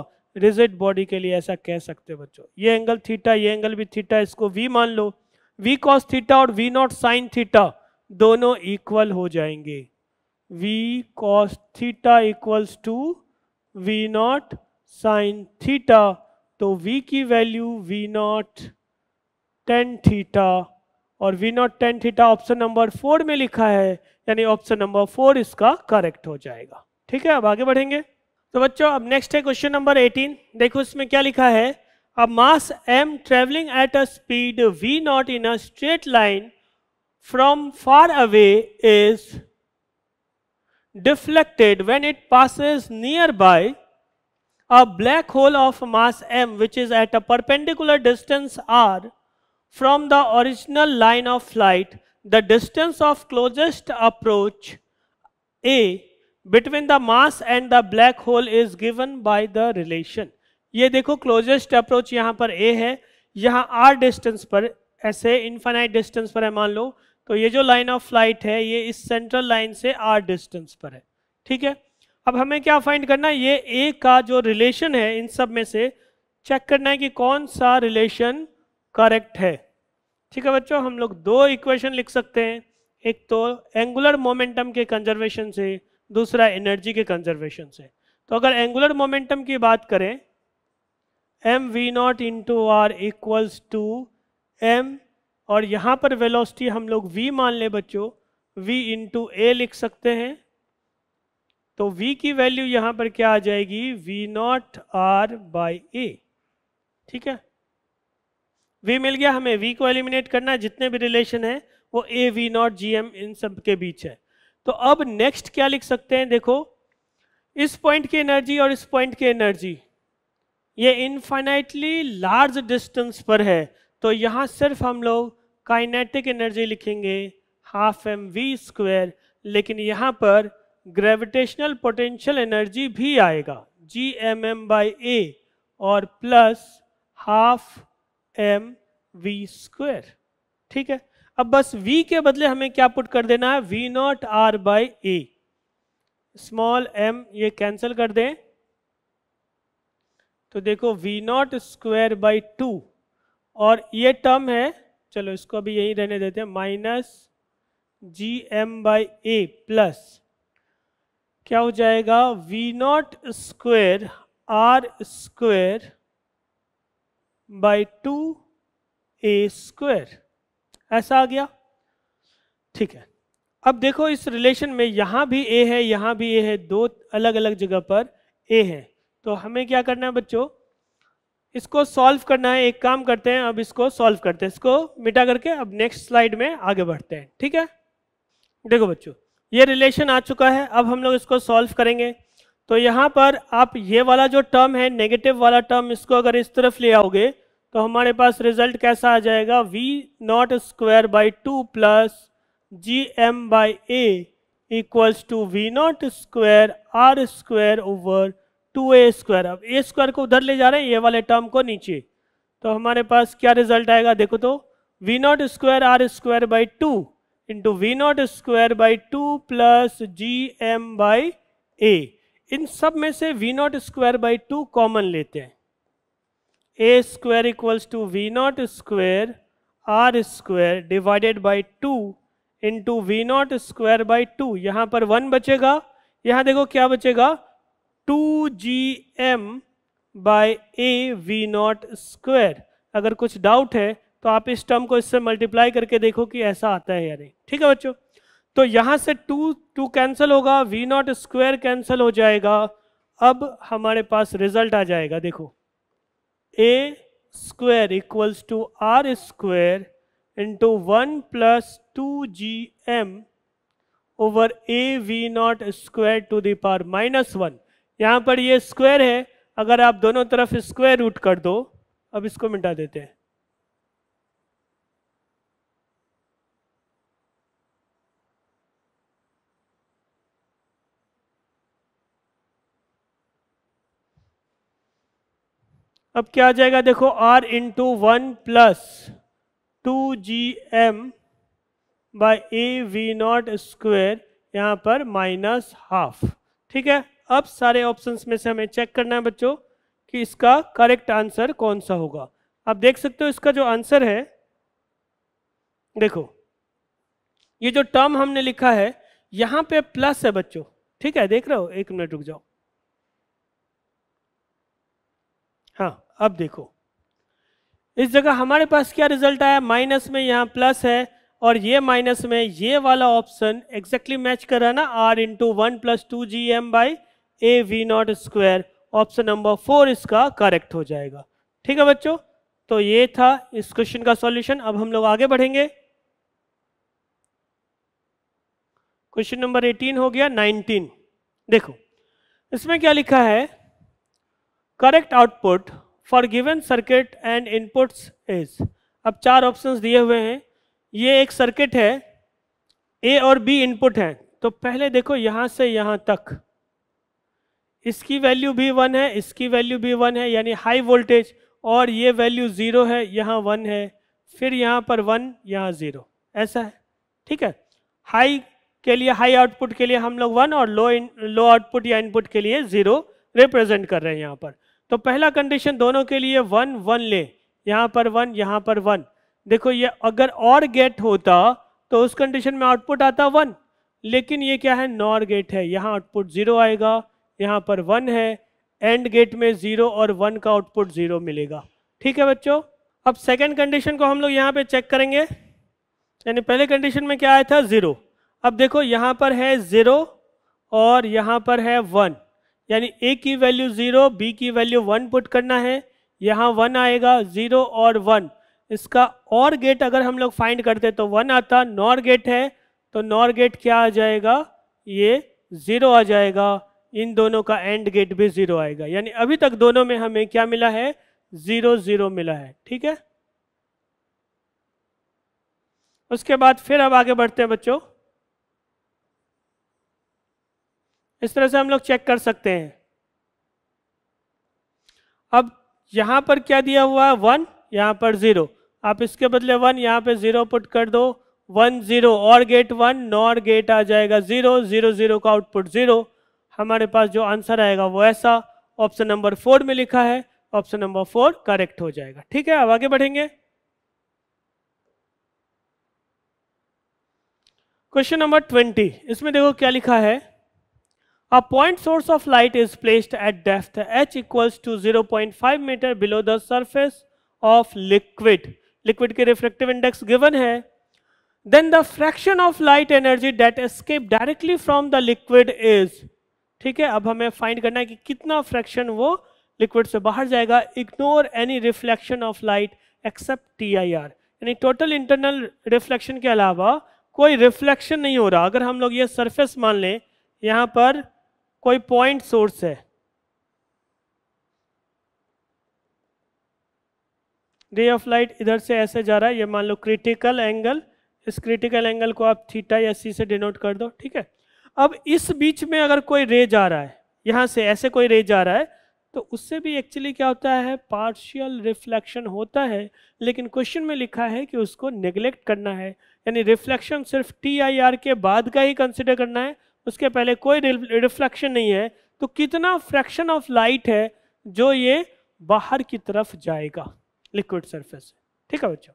रिजिड बॉडी के लिए, ऐसा कह सकते हैं बच्चों। ये एंगल थीटा, ये एंगल भी थीटा, इसको v मान लो, v cos थीटा और v नॉट साइन थीटा दोनों इक्वल हो जाएंगे। v cos theta equals to v nought sine theta, तो v की value v not tan theta और v not tan theta option number 4 में लिखा है, यानी ऑप्शन नंबर 4 इसका करेक्ट हो जाएगा। ठीक है, अब आगे बढ़ेंगे। तो बच्चों अब नेक्स्ट है क्वेश्चन नंबर 18। देखो इसमें क्या लिखा है, a mass m travelling at a speed v not in a straight line from far away is deflected when it passes near by a black hole of mass m which is at a perpendicular distance r from the original line of flight. The distance of closest approach A between the mass and the black hole is given by the relation. ये देखो closest approach यहाँ पर A है, यहाँ R distance पर, ऐसे infinite distance पर है मान लो, तो ये जो line of flight है ये इस central line से R distance पर है। ठीक है, अब हमें क्या find करना है, ये A का जो relation है इन सब में से check करना है कि कौन सा relation correct है। ठीक है बच्चों, हम लोग दो इक्वेशन लिख सकते हैं, एक तो एंगुलर मोमेंटम के कंजर्वेशन से, दूसरा एनर्जी के कंजर्वेशन से। तो अगर एंगुलर मोमेंटम की बात करें, M V not into R equals to M, और यहाँ पर वेलोसिटी हम लोग वी मान ले बच्चों, वी इंटू ए लिख सकते हैं। तो वी की वैल्यू यहाँ पर क्या आ जाएगी, V not R by A. ठीक है, v मिल गया हमें, v को एलिमिनेट करना है, जितने भी रिलेशन है वो a, v नॉट, gm इन सब के बीच है। तो अब नेक्स्ट क्या लिख सकते हैं, देखो इस पॉइंट की एनर्जी और इस पॉइंट की एनर्जी ये इनफाइनाइटली लार्ज डिस्टेंस पर है, तो यहाँ सिर्फ हम लोग काइनेटिक एनर्जी लिखेंगे हाफ एम वी स्क्वायर, लेकिन यहाँ पर ग्रेविटेशनल पोटेंशियल एनर्जी भी आएगा G M M by A और plus half M V square. ठीक है, अब बस v के बदले हमें क्या पुट कर देना है, v not R by A, small m ये कैंसिल कर दें, तो देखो v नॉट स्क्वायर बाई 2 और ये टर्म है, चलो इसको अभी यही रहने देते हैं, minus G M by A plus क्या हो जाएगा, v not square R square by 2 A square, ऐसा आ गया। ठीक है, अब देखो इस रिलेशन में यहाँ भी ए है, यहाँ भी ए है, दो अलग अलग जगह पर ए है, तो हमें क्या करना है बच्चों, इसको सॉल्व करना है। एक काम करते हैं, अब इसको सॉल्व करते हैं, इसको मिटा करके अब नेक्स्ट स्लाइड में आगे बढ़ते हैं। ठीक है, देखो बच्चों ये रिलेशन आ चुका है, अब हम लोग इसको सॉल्व करेंगे। तो यहाँ पर आप ये वाला जो टर्म है, नेगेटिव वाला टर्म, इसको अगर इस तरफ ले आओगे तो हमारे पास रिजल्ट कैसा आ जाएगा, v not square by 2 plus G M by A equals to V not square R square over 2 A square. अब ए स्क्वायर को उधर ले जा रहे हैं, ये वाले टर्म को नीचे, तो हमारे पास क्या रिजल्ट आएगा देखो, तो V not square R square by 2 into V not square by 2 plus G M by A. इन सब में से v not square by 2 common लेते हैं, a square equals to V not square R square divided by 2 into V not square by 2, यहाँ पर 1 बचेगा, यहाँ देखो क्या बचेगा, 2 G M by A V not square. अगर कुछ डाउट है तो आप इस टर्म को इससे मल्टीप्लाई करके देखो कि ऐसा आता है या नहीं। ठीक है बच्चों, तो यहाँ से 2 कैंसिल होगा, v नॉट स्क्वायर कैंसिल हो जाएगा, अब हमारे पास रिजल्ट आ जाएगा देखो, a square equals to R square into 1 plus 2 G M over A V not square to the power -1। यहाँ पर ये स्क्वायर है, अगर आप दोनों तरफ स्क्वायर रूट कर दो, अब इसको मिटा देते हैं, अब क्या आ जाएगा देखो, r into 1 plus 2 G M by A V not square, यहाँ पर माइनस हाफ। ठीक है, अब सारे ऑप्शंस में से हमें चेक करना है बच्चों कि इसका करेक्ट आंसर कौन सा होगा। आप देख सकते हो इसका जो आंसर है, देखो ये जो टर्म हमने लिखा है यहाँ पे प्लस है बच्चों। ठीक है, देख रहे हो, एक मिनट रुक जाओ। हाँ, अब देखो इस जगह हमारे पास क्या रिजल्ट आया, माइनस में यहाँ प्लस है और ये माइनस में ये वाला ऑप्शन एग्जैक्टली मैच कर रहा है ना, R into 1 + 2 GM by A V not square. Option number 4 इसका करेक्ट हो जाएगा। ठीक है बच्चों, तो ये था इस क्वेश्चन का सॉल्यूशन। अब हम लोग आगे बढ़ेंगे, क्वेश्चन नंबर 18 हो गया। 19 देखो इसमें क्या लिखा है, correct output for given circuit and inputs is. अब 4 ऑप्शंस दिए हुए हैं। ये एक सर्किट है, ए और बी इनपुट है, तो पहले देखो यहाँ से यहाँ तक इसकी वैल्यू भी 1 है, इसकी वैल्यू भी 1 है, यानी हाई वोल्टेज, और ये वैल्यू 0 है, यहाँ 1 है, फिर यहाँ पर 1, यहाँ 0, ऐसा है। ठीक है, हाई के लिए, हाई आउटपुट के लिए हम लोग 1 और लो आउटपुट या इनपुट के लिए 0 रिप्रेजेंट कर रहे हैं यहाँ पर। तो पहला कंडीशन दोनों के लिए 1 1 ले, यहाँ पर 1, यहाँ पर 1। देखो ये अगर और गेट होता तो उस कंडीशन में आउटपुट आता 1, लेकिन ये क्या है, नॉर गेट है, यहाँ आउटपुट 0 आएगा, यहाँ पर 1 है, एंड गेट में 0 और 1 का आउटपुट 0 मिलेगा। ठीक है बच्चों, अब सेकंड कंडीशन को हम लोग यहाँ पे चेक करेंगे, यानी पहले कंडीशन में क्या आया था, 0। अब देखो यहाँ पर है 0 और यहाँ पर है 1, यानी ए की वैल्यू 0, बी की वैल्यू 1 पुट करना है, यहाँ 1 आएगा, 0 और 1। इसका और गेट अगर हम लोग फाइंड करते तो 1 आता, नॉर गेट है तो नॉर गेट क्या आ जाएगा, ये 0 आ जाएगा, इन दोनों का एंड गेट भी 0 आएगा, यानी अभी तक दोनों में हमें क्या मिला है, 0 0 मिला है। ठीक है, उसके बाद फिर अब आगे बढ़ते हैं बच्चों। इस तरह से हम लोग चेक कर सकते हैं। अब यहां पर क्या दिया हुआ है, 1, यहाँ पर 0, आप इसके बदले 1, यहाँ पे 0 पुट कर दो, 1 0 और गेट 1, नॉर गेट आ जाएगा 0 0 0 का आउटपुट 0। हमारे पास जो आंसर आएगा वो ऐसा ऑप्शन नंबर 4 में लिखा है, ऑप्शन नंबर 4 करेक्ट हो जाएगा। ठीक है, अब आगे बढ़ेंगे, क्वेश्चन नंबर 20। इसमें देखो क्या लिखा है, a point source of light is placed at depth H = 0.5 metre below the surface of liquid, liquid के रिफ्रैक्टिव इंडेक्स गिवन है, then the fraction of light energy that escape directly from the liquid is. ठीक है, अब हमें find करना है कि कितना फ्रैक्शन वो लिक्विड से बाहर जाएगा। Ignore any reflection of light except TIR, यानी टोटल इंटरनल रिफ्लेक्शन के अलावा कोई रिफ्लेक्शन नहीं हो रहा। अगर हम लोग ये सरफेस मान लें, यहाँ पर कोई पॉइंट सोर्स है, रे ऑफ लाइट इधर से ऐसे जा रहा है, ये मान लो क्रिटिकल एंगल, इस क्रिटिकल एंगल को आप थीटा या सी से डिनोट कर दो। ठीक है, अब इस बीच में अगर कोई रे जा रहा है, यहाँ से ऐसे कोई रे जा रहा है, तो उससे भी एक्चुअली क्या होता है, पार्शियल रिफ्लेक्शन होता है, लेकिन क्वेश्चन में लिखा है कि उसको नेग्लेक्ट करना है, यानी रिफ्लेक्शन सिर्फ TIR के बाद का ही कंसिडर करना है, उसके पहले कोई रिफ्लेक्शन नहीं है। तो कितना फ्रैक्शन ऑफ लाइट है जो ये बाहर की तरफ जाएगा लिक्विड सरफेस। ठीक है बच्चों,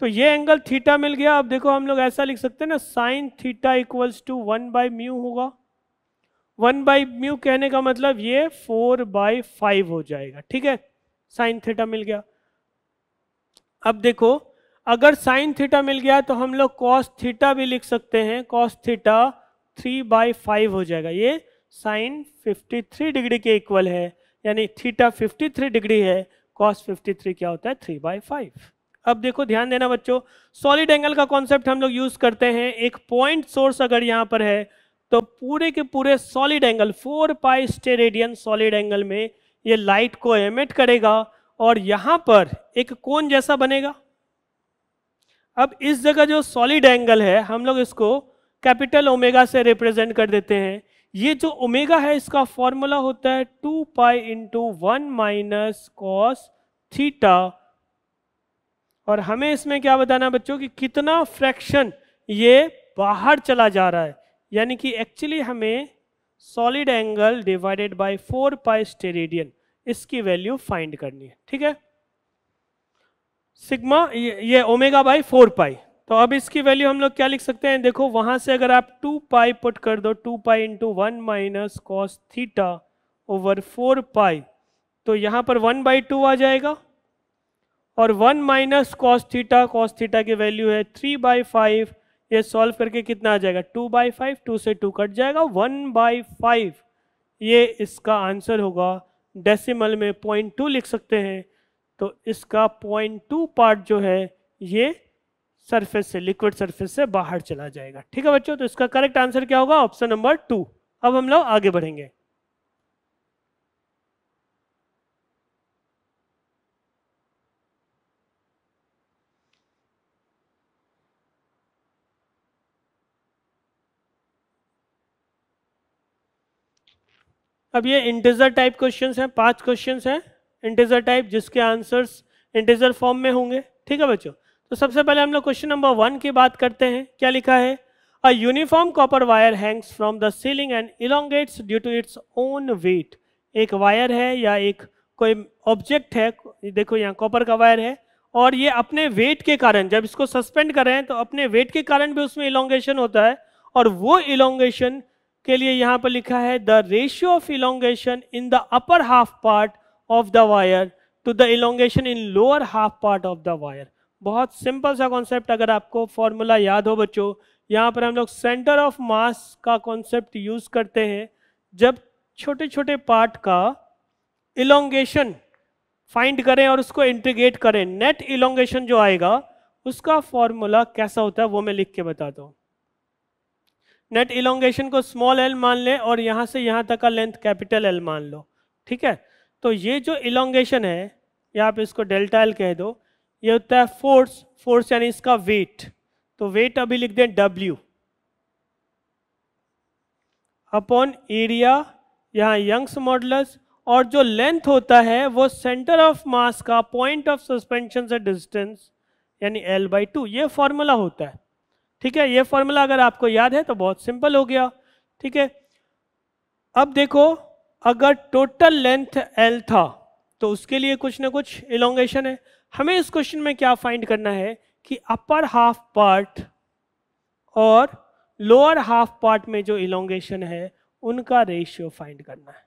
तो ये एंगल थीटा मिल गया। अब देखो हम लोग ऐसा लिख सकते हैं ना, sin θ = 1/μ होगा। 1/μ कहने का मतलब ये 4/5 हो जाएगा। ठीक है, sin थीटा मिल गया। अब देखो अगर sin थीटा मिल गया तो हम लोग cos थीटा भी लिख सकते हैं, cos थीटा 3/5 हो जाएगा, ये sin 53 डिग्री के इक्वल है, यानी थीटा 53 डिग्री है, cos 53 क्या होता है, 3/5। अब देखो ध्यान देना बच्चों, सॉलिड एंगल का कॉन्सेप्ट हम लोग यूज करते हैं। एक पॉइंट सोर्स अगर यहाँ पर है तो पूरे के पूरे solid angle 4π steradian solid angle में ये लाइट को एमिट करेगा और यहाँ पर एक कोन जैसा बनेगा। अब इस जगह जो सॉलिड एंगल है हम लोग इसको कैपिटल ओमेगा से रिप्रेजेंट कर देते हैं। ये जो ओमेगा है इसका फॉर्मूला होता है 2π − cos θ, और हमें इसमें क्या बताना बच्चों कि कितना फ्रैक्शन ये बाहर चला जा रहा है, यानी कि एक्चुअली हमें solid angle divided by 4 pi steradian इसकी वैल्यू फाइंड करनी है। ठीक है, सिग्मा ये ओमेगा बाय 4 पाई। तो अब इसकी वैल्यू हम लोग क्या लिख सकते हैं, देखो वहां से अगर आप 2 पाई पुट कर दो, 2 pi into 1 minus cos theta over 4 pi, तो यहाँ पर 1/2 आ जाएगा और 1 माइनस कॉस थीटा की वैल्यू है 3/5। ये सॉल्व करके कितना आ जाएगा 2/5, 2 से 2 कट जाएगा 1/5। ये इसका आंसर होगा। डेसिमल में 0.2 लिख सकते हैं, तो इसका 0.2 पार्ट जो है ये सरफेस से, लिक्विड सरफेस से बाहर चला जाएगा। ठीक है बच्चों, तो इसका करेक्ट आंसर क्या होगा, ऑप्शन नंबर 2। अब हम लोग आगे बढ़ेंगे। अब ये इंटीजर टाइप क्वेश्चंस हैं, 5 क्वेश्चंस हैं इंटीजर टाइप जिसके आंसर्स इंटीजर फॉर्म में होंगे। ठीक है बच्चों, तो सबसे पहले हम लोग क्वेश्चन नंबर 1 की बात करते हैं। क्या लिखा है, a uniform copper wire hangs from the ceiling and elongates due to its own weight. एक वायर है या एक कोई ऑब्जेक्ट है, देखो यहाँ कॉपर का वायर है, और ये अपने वेट के कारण, जब इसको सस्पेंड कर रहे हैं तो अपने वेट के कारण भी उसमें इलोंगेशन होता है, और वो इलोंगेशन के लिए यहाँ पर लिखा है the ratio of elongation in the upper half part of the wire to the elongation in lower half part of the wire. बहुत सिंपल सा कॉन्सेप्ट, अगर आपको फॉर्मूला याद हो बच्चों, यहाँ पर हम लोग सेंटर ऑफ मास का कॉन्सेप्ट यूज करते हैं। जब छोटे छोटे पार्ट का इलोंगेशन फाइंड करें और उसको इंटीग्रेट करें, नेट इलोंगेशन जो आएगा उसका फॉर्मूला कैसा होता है वो मैं लिख के बताता हूँ। नेट इलोंगेशन को स्मॉल एल मान लें और यहाँ से यहाँ तक का लेंथ कैपिटल एल मान लो। ठीक है, तो ये जो इलोंगेशन है या आप इसको डेल्टा एल कह दो, ये होता है फोर्स, फोर्स यानी इसका वेट। तो वेट अभी लिख दें डब्ल्यू अपॉन एरिया, यहाँ यंग्स मॉडुलस, और जो लेंथ होता है वो सेंटर ऑफ मास का पॉइंट ऑफ सस्पेंशन से डिस्टेंस यानी L/2। ये फॉर्मूला होता है। ठीक है, ये फॉर्मूला अगर आपको याद है तो बहुत सिंपल हो गया। ठीक है, अब देखो अगर टोटल लेंथ L था तो उसके लिए कुछ ना कुछ इलोंगेशन है। हमें इस क्वेश्चन में क्या फाइंड करना है कि अपर हाफ पार्ट और लोअर हाफ पार्ट में जो इलोंगेशन है उनका रेशियो फाइंड करना है।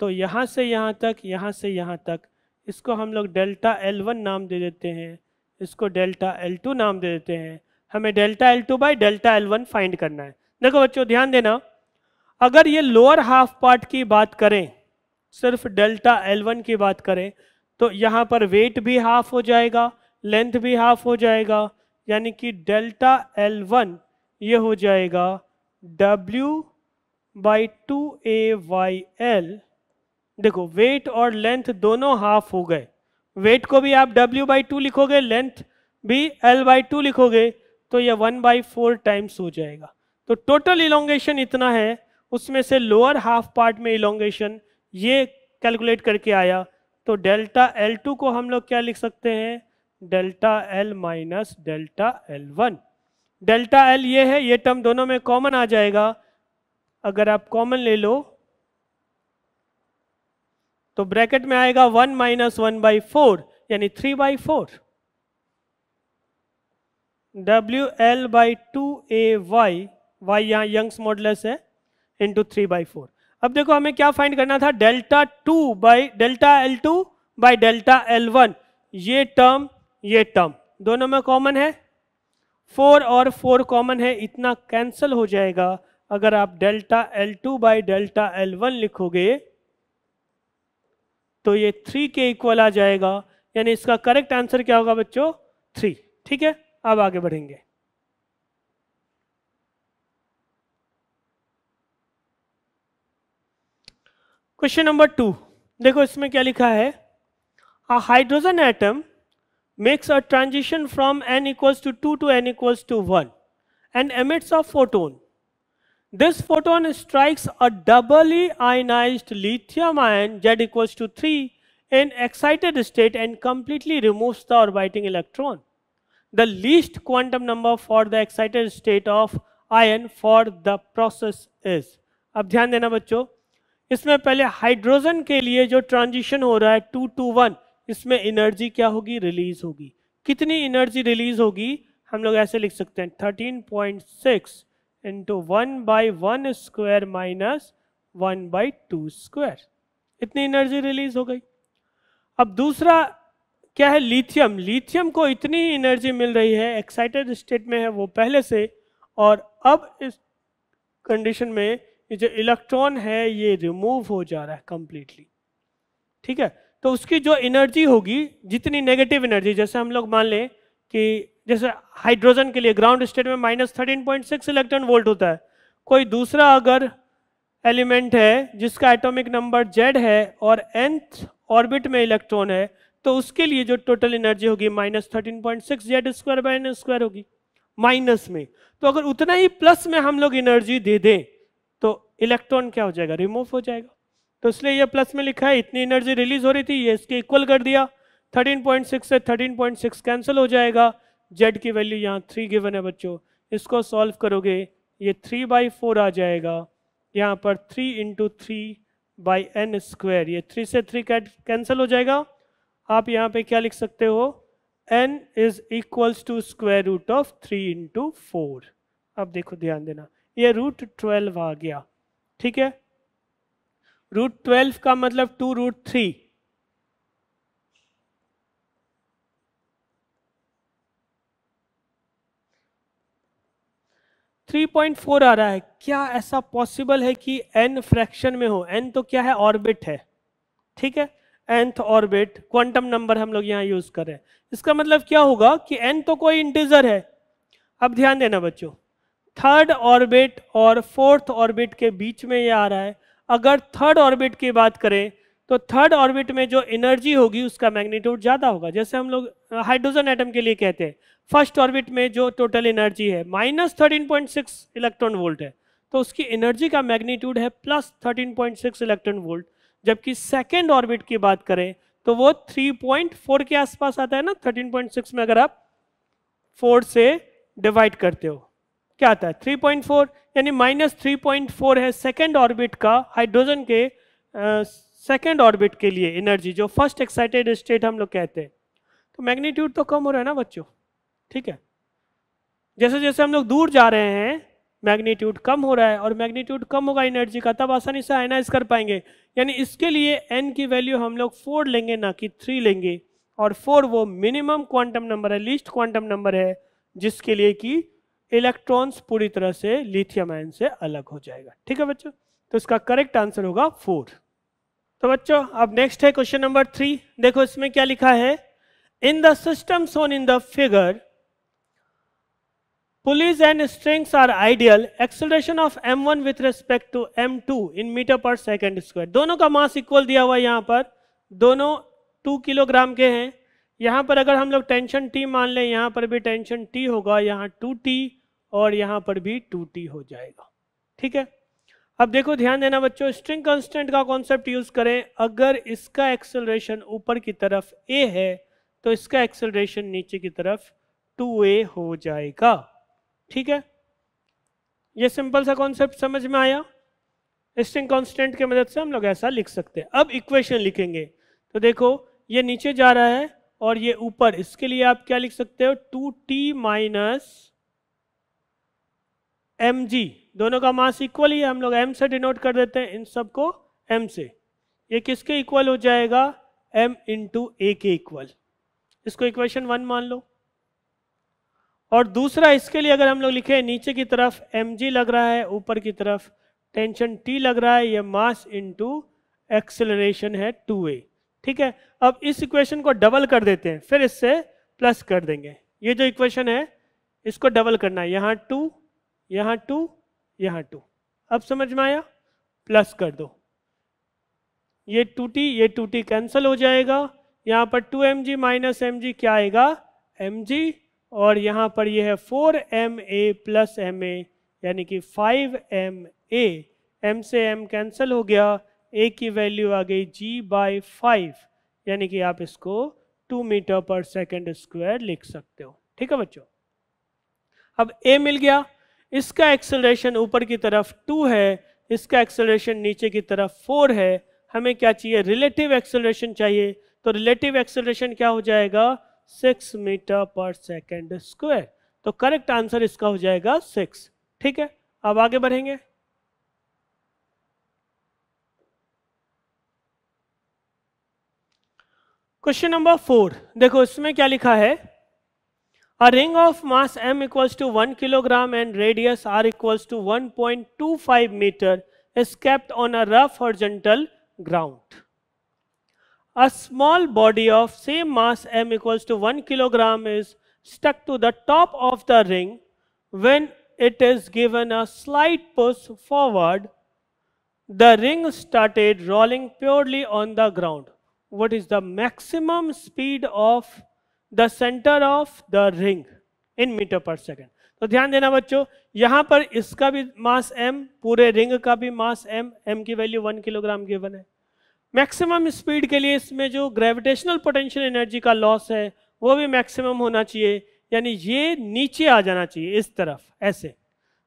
तो यहाँ से यहाँ तक, यहाँ से यहाँ तक, इसको हम लोग डेल्टा L1 नाम दे देते हैं, इसको डेल्टा L2 नाम दे देते हैं। हमें delta L2 by delta L1 find करना है। देखो बच्चों ध्यान देना, अगर ये लोअर हाफ पार्ट की बात करें, सिर्फ डेल्टा L1 की बात करें, तो यहाँ पर वेट भी हाफ हो जाएगा, लेंथ भी हाफ हो जाएगा, यानी कि डेल्टा L1 ये हो जाएगा W/2AYL। देखो वेट और लेंथ दोनों हाफ हो गए, वेट को भी आप W/2 लिखोगे, लेंथ भी L/2 लिखोगे, तो यह 1/4 टाइम्स हो जाएगा। तो टोटल इलोंगेशन इतना है, उसमें से लोअर हाफ पार्ट में इलोंगेशन ये कैलकुलेट करके आया, तो डेल्टा L2 को हम लोग क्या लिख सकते हैं, delta L minus delta L1। Delta L ये है, ये टर्म दोनों में कॉमन आ जाएगा, अगर आप कॉमन ले लो तो ब्रैकेट में आएगा 1 माइनस 1/4 यानी 3/4 WL/2AY, वाई यहाँ यंग्स मॉडुलस है, इंटू 3/4। अब देखो हमें क्या फाइंड करना था, delta L2 by delta L1, ये टर्म दोनों में कॉमन है, 4 और 4 कॉमन है, इतना कैंसिल हो जाएगा। अगर आप delta L2 by delta L1 लिखोगे तो ये 3 के इक्वल आ जाएगा, यानी इसका करेक्ट आंसर क्या होगा बच्चों, 3। ठीक है, अब आगे बढ़ेंगे। क्वेश्चन नंबर 2, देखो इसमें क्या लिखा है, a hydrogen atom makes a transition from N=2 to N=1 and emits a photon. This photon strikes a doubly ionised lithium ion Z=3 in excited state and completely removes the orbiting electron. The least quantum number for the excited state of ion for the process is. अब ध्यान देना बच्चों, इसमें पहले hydrogen के लिए जो transition हो रहा है 2 to 1, इसमें एनर्जी क्या होगी, रिलीज होगी। कितनी एनर्जी रिलीज होगी, हम लोग ऐसे लिख सकते हैं 13.6 इंटू 1/1² माइनस 1/2², इतनी एनर्जी रिलीज हो गई। अब दूसरा क्या है, लिथियम। लिथियम को इतनी एनर्जी मिल रही है, एक्साइटेड स्टेट में है वो पहले से, और अब इस कंडीशन में ये जो इलेक्ट्रॉन है ये रिमूव हो जा रहा है कंप्लीटली, ठीक है। तो उसकी जो एनर्जी होगी, जितनी नेगेटिव एनर्जी, जैसे हम लोग मान लें कि जैसे हाइड्रोजन के लिए ग्राउंड स्टेट में -13.6 इलेक्ट्रॉन वोल्ट होता है, कोई दूसरा अगर एलिमेंट है जिसका एटॉमिक नंबर Z है और nth ऑर्बिट में इलेक्ट्रॉन है, तो उसके लिए जो टोटल एनर्जी होगी -13.6Z² होगी माइनस में। तो अगर उतना ही प्लस में हम लोग एनर्जी दे दें तो इलेक्ट्रॉन क्या हो जाएगा, रिमूव हो जाएगा। तो इसलिए ये प्लस में लिखा है, इतनी एनर्जी रिलीज हो रही थी, ये इसके इक्वल कर दिया। 13.6 से 13.6 कैंसिल हो जाएगा, Z की वैल्यू यहाँ 3 गिवन है बच्चों। इसको सॉल्व करोगे ये 3/4 आ जाएगा, यहाँ पर 3 into 3/n², ये 3 से 3 कैंसिल हो जाएगा। आप यहाँ पे क्या लिख सकते हो, n is equals to square root of 3 into 4। अब देखो ध्यान देना, ये √12 आ गया, ठीक है। √12 का मतलब 2√3, .4 आ रहा है। क्या ऐसा पॉसिबल है कि n फ्रैक्शन में हो? n तो क्या है, ऑर्बिट है, ठीक है, nth ऑर्बिट, क्वांटम नंबर हम लोग यहाँ यूज कर रहे हैं। इसका मतलब क्या होगा कि n तो कोई इंटीजर है। अब ध्यान देना बच्चों, थर्ड ऑर्बिट और फोर्थ ऑर्बिट के बीच में ये आ रहा है। अगर थर्ड ऑर्बिट की बात करें तो थर्ड ऑर्बिट में जो एनर्जी होगी उसका मैग्नीट्यूड ज्यादा होगा, जैसे हम लोग हाइड्रोजन एटम के लिए कहते हैं। फर्स्ट ऑर्बिट में जो टोटल एनर्जी है -13.6 इलेक्ट्रॉन वोल्ट है, तो उसकी एनर्जी का मैग्नीट्यूड है +13.6 इलेक्ट्रॉन वोल्ट। जबकि सेकेंड ऑर्बिट की बात करें तो वो 3.4 के आसपास आता है ना, 13.6 में अगर आप 4 से डिवाइड करते हो क्या आता है 3.4, यानी -3.4 है सेकेंड ऑर्बिट का, हाइड्रोजन के सेकेंड ऑर्बिट के लिए एनर्जी, जो फर्स्ट एक्साइटेड स्टेट हम लोग कहते हैं। तो मैग्नीट्यूड तो कम हो रहा है ना बच्चों, ठीक है। जैसे जैसे हम लोग दूर जा रहे हैं मैग्नीट्यूड कम हो रहा है, और मैग्नीट्यूड कम होगा एनर्जी का, तब आसानी से आयनाइज कर पाएंगे। यानी इसके लिए n की वैल्यू हम लोग 4 लेंगे, ना कि 3 लेंगे, और 4 वो मिनिमम क्वांटम नंबर है, लीस्ट क्वांटम नंबर है, जिसके लिए कि इलेक्ट्रॉन्स पूरी तरह से लिथियम आयन से अलग हो जाएगा, ठीक है बच्चों। तो इसका करेक्ट आंसर होगा 4। तो बच्चों अब नेक्स्ट है क्वेश्चन नंबर 3। देखो इसमें क्या लिखा है, in the system shown in the figure pulleys and strings are ideal, acceleration of m1 with respect to m2 in m/s²। दोनों का मास इक्वल दिया हुआ है, यहाँ पर दोनों 2 किलोग्राम के हैं। यहाँ पर अगर हम लोग टेंशन T मान लें, यहाँ पर भी टेंशन T होगा, यहाँ 2T और यहाँ पर भी 2T हो जाएगा, ठीक है। अब देखो ध्यान देना बच्चों, स्ट्रिंग कांस्टेंट का कॉन्सेप्ट यूज करें। अगर इसका एक्सेलरेशन ऊपर की तरफ a है तो इसका एक्सेलरेशन नीचे की तरफ 2a हो जाएगा, ठीक है। ये सिंपल सा कॉन्सेप्ट समझ में आया। स्ट्रिंग कांस्टेंट की मदद से हम लोग ऐसा लिख सकते हैं। अब इक्वेशन लिखेंगे तो देखो ये नीचे जा रहा है और ये ऊपर, इसके लिए आप क्या लिख सकते हो, 2t माइनस mg, दोनों का मास इक्वल ही है, हम लोग m से डिनोट कर देते हैं इन सबको m से। ये किसके इक्वल हो जाएगा, m into a के इक्वल। इसको इक्वेशन 1 मान लो। और दूसरा, इसके लिए अगर हम लोग लिखे नीचे की तरफ mg लग रहा है, ऊपर की तरफ टेंशन t लग रहा है, ये मास इंटू एक्सेलरेशन है 2a, ठीक है। अब इस इक्वेशन को डबल कर देते हैं, फिर इससे प्लस कर देंगे। ये जो इक्वेशन है इसको डबल करना है, यहाँ 2, यहाँ 2, यहाँ 2। अब समझ में आया, प्लस कर दो, ये 2t, ये 2t कैंसिल हो जाएगा। यहाँ पर 2mg माइनस mg क्या आएगा, mg, और यहाँ पर यह है 4ma प्लस ma, यानी कि 5ma। m से m कैंसिल हो गया, a की वैल्यू आ गई g/5, यानी कि आप इसको 2 मीटर पर सेकेंड स्क्वायर लिख सकते हो, ठीक है बच्चों। अब a मिल गया, इसका एक्सेलरेशन ऊपर की तरफ 2 है, इसका एक्सेलरेशन नीचे की तरफ 4 है। हमें क्या चाहिए? रिलेटिव एक्सेलरेशन चाहिए। तो रिलेटिव एक्सेलरेशन क्या हो जाएगा? 6 मीटर पर सेकेंड स्क्वायर। तो करेक्ट आंसर इसका हो जाएगा 6। ठीक है, अब आगे बढ़ेंगे। क्वेश्चन नंबर 4 देखो, इसमें क्या लिखा है? A ring of mass m equals to 1 kilogram and radius r equals to 1.25 meter is kept on a rough horizontal ground. A small body of same mass m equals to 1 kilogram is stuck to the top of the ring. When it is given a slight push forward, the ring started rolling purely on the ground. What is the maximum speed of the centre of the ring in metre पर second? तो ध्यान देना बच्चों, यहां पर इसका भी mass m, पूरे रिंग का भी मास m, m की वैल्यू 1 किलोग्राम गिवन है। मैक्सिमम स्पीड के लिए इसमें जो ग्रेविटेशनल पोटेंशियल एनर्जी का लॉस है वो भी मैक्सिमम होना चाहिए, यानी ये नीचे आ जाना चाहिए इस तरफ ऐसे।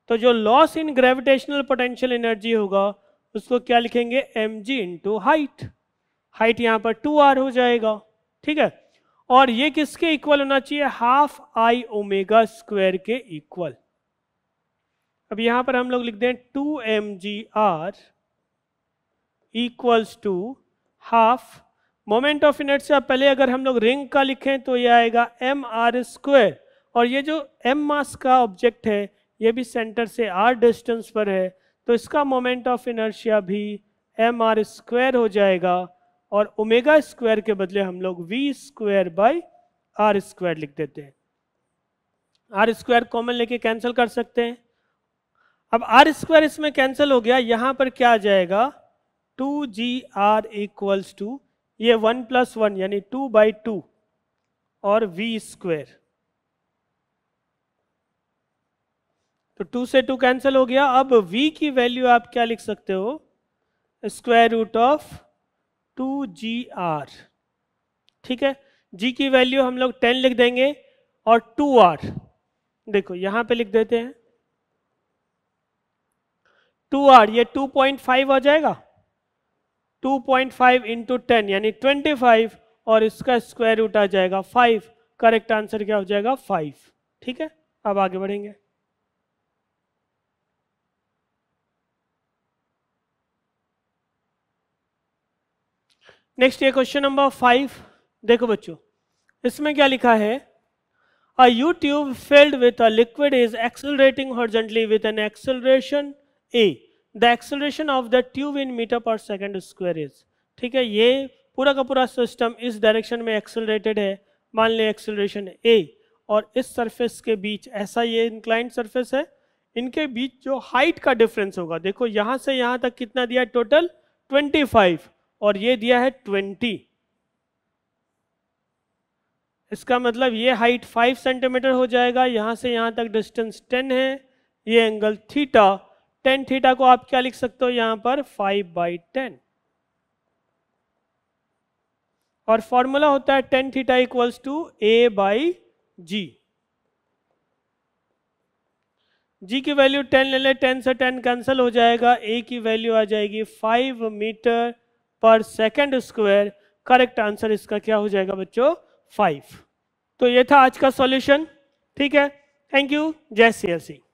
तो जो loss in gravitational potential energy होगा उसको क्या लिखेंगे? mg into height. हाइट यहाँ पर 2r हो जाएगा। ठीक है, और ये किसके इक्वल होना चाहिए? हाफ आई ओमेगा स्क्वायर के इक्वल। अब यहां पर हम लोग लिख दें 2mgr equals to half moment of inertia. पहले अगर हम लोग रिंग का लिखें तो ये आएगा mr स्क्वायर, और ये जो m मास का ऑब्जेक्ट है ये भी सेंटर से r डिस्टेंस पर है, तो इसका मोमेंट ऑफ इनर्शिया भी mr स्क्वायर हो जाएगा। और ओमेगा स्क्वायर के बदले हम लोग v square by r square लिख देते हैं। आर स्क्वायर कॉमन लेके कैंसिल कर सकते हैं। अब आर स्क्वायर इसमें कैंसिल हो गया, यहां पर क्या आ जाएगा? 2gr इक्वल्स टू ये 1 + 1 यानी 2/2 और v स्क्वायर। तो 2 से 2 कैंसिल हो गया। अब v की वैल्यू आप क्या लिख सकते हो? Square root of 2gr। ठीक है, g की वैल्यू हम लोग 10 लिख देंगे और 2r देखो यहां पे लिख देते हैं 2r, ये 2.5 हो जाएगा। 2.5 इंटू 10 यानी 25 और इसका स्क्वायर रूट आ जाएगा 5। करेक्ट आंसर क्या हो जाएगा? 5। ठीक है, अब आगे बढ़ेंगे। नेक्स्ट ये क्वेश्चन नंबर 5 देखो बच्चों, इसमें क्या लिखा है? A U tube filled with a liquid is accelerating horizontally with an acceleration a. The acceleration of the tube in metre per second square is. ठीक है, ये पूरा का पूरा सिस्टम इस डायरेक्शन में एक्सेलरेटेड है, मान लें एक्सेलरेशन ए, और इस सरफेस के बीच ऐसा ये इंक्लाइंड सरफेस है, इनके बीच जो हाइट का डिफरेंस होगा, देखो यहाँ से यहाँ तक कितना दिया है? टोटल 25 और ये दिया है 20। इसका मतलब ये हाइट 5 सेंटीमीटर हो जाएगा, यहां से यहां तक डिस्टेंस 10 है, ये एंगल थीटा। टेन थीटा को आप क्या लिख सकते हो? यहां पर 5/10 और फॉर्मूला होता है tan theta equals to a/g। g की वैल्यू 10 ले ले, 10 से 10 कैंसिल हो जाएगा, a की वैल्यू आ जाएगी 5 metre per second square. Correct answer इसका क्या हो जाएगा बच्चों? 5। तो ये था आज का सॉल्यूशन। ठीक है, थैंक यू, जय CLC।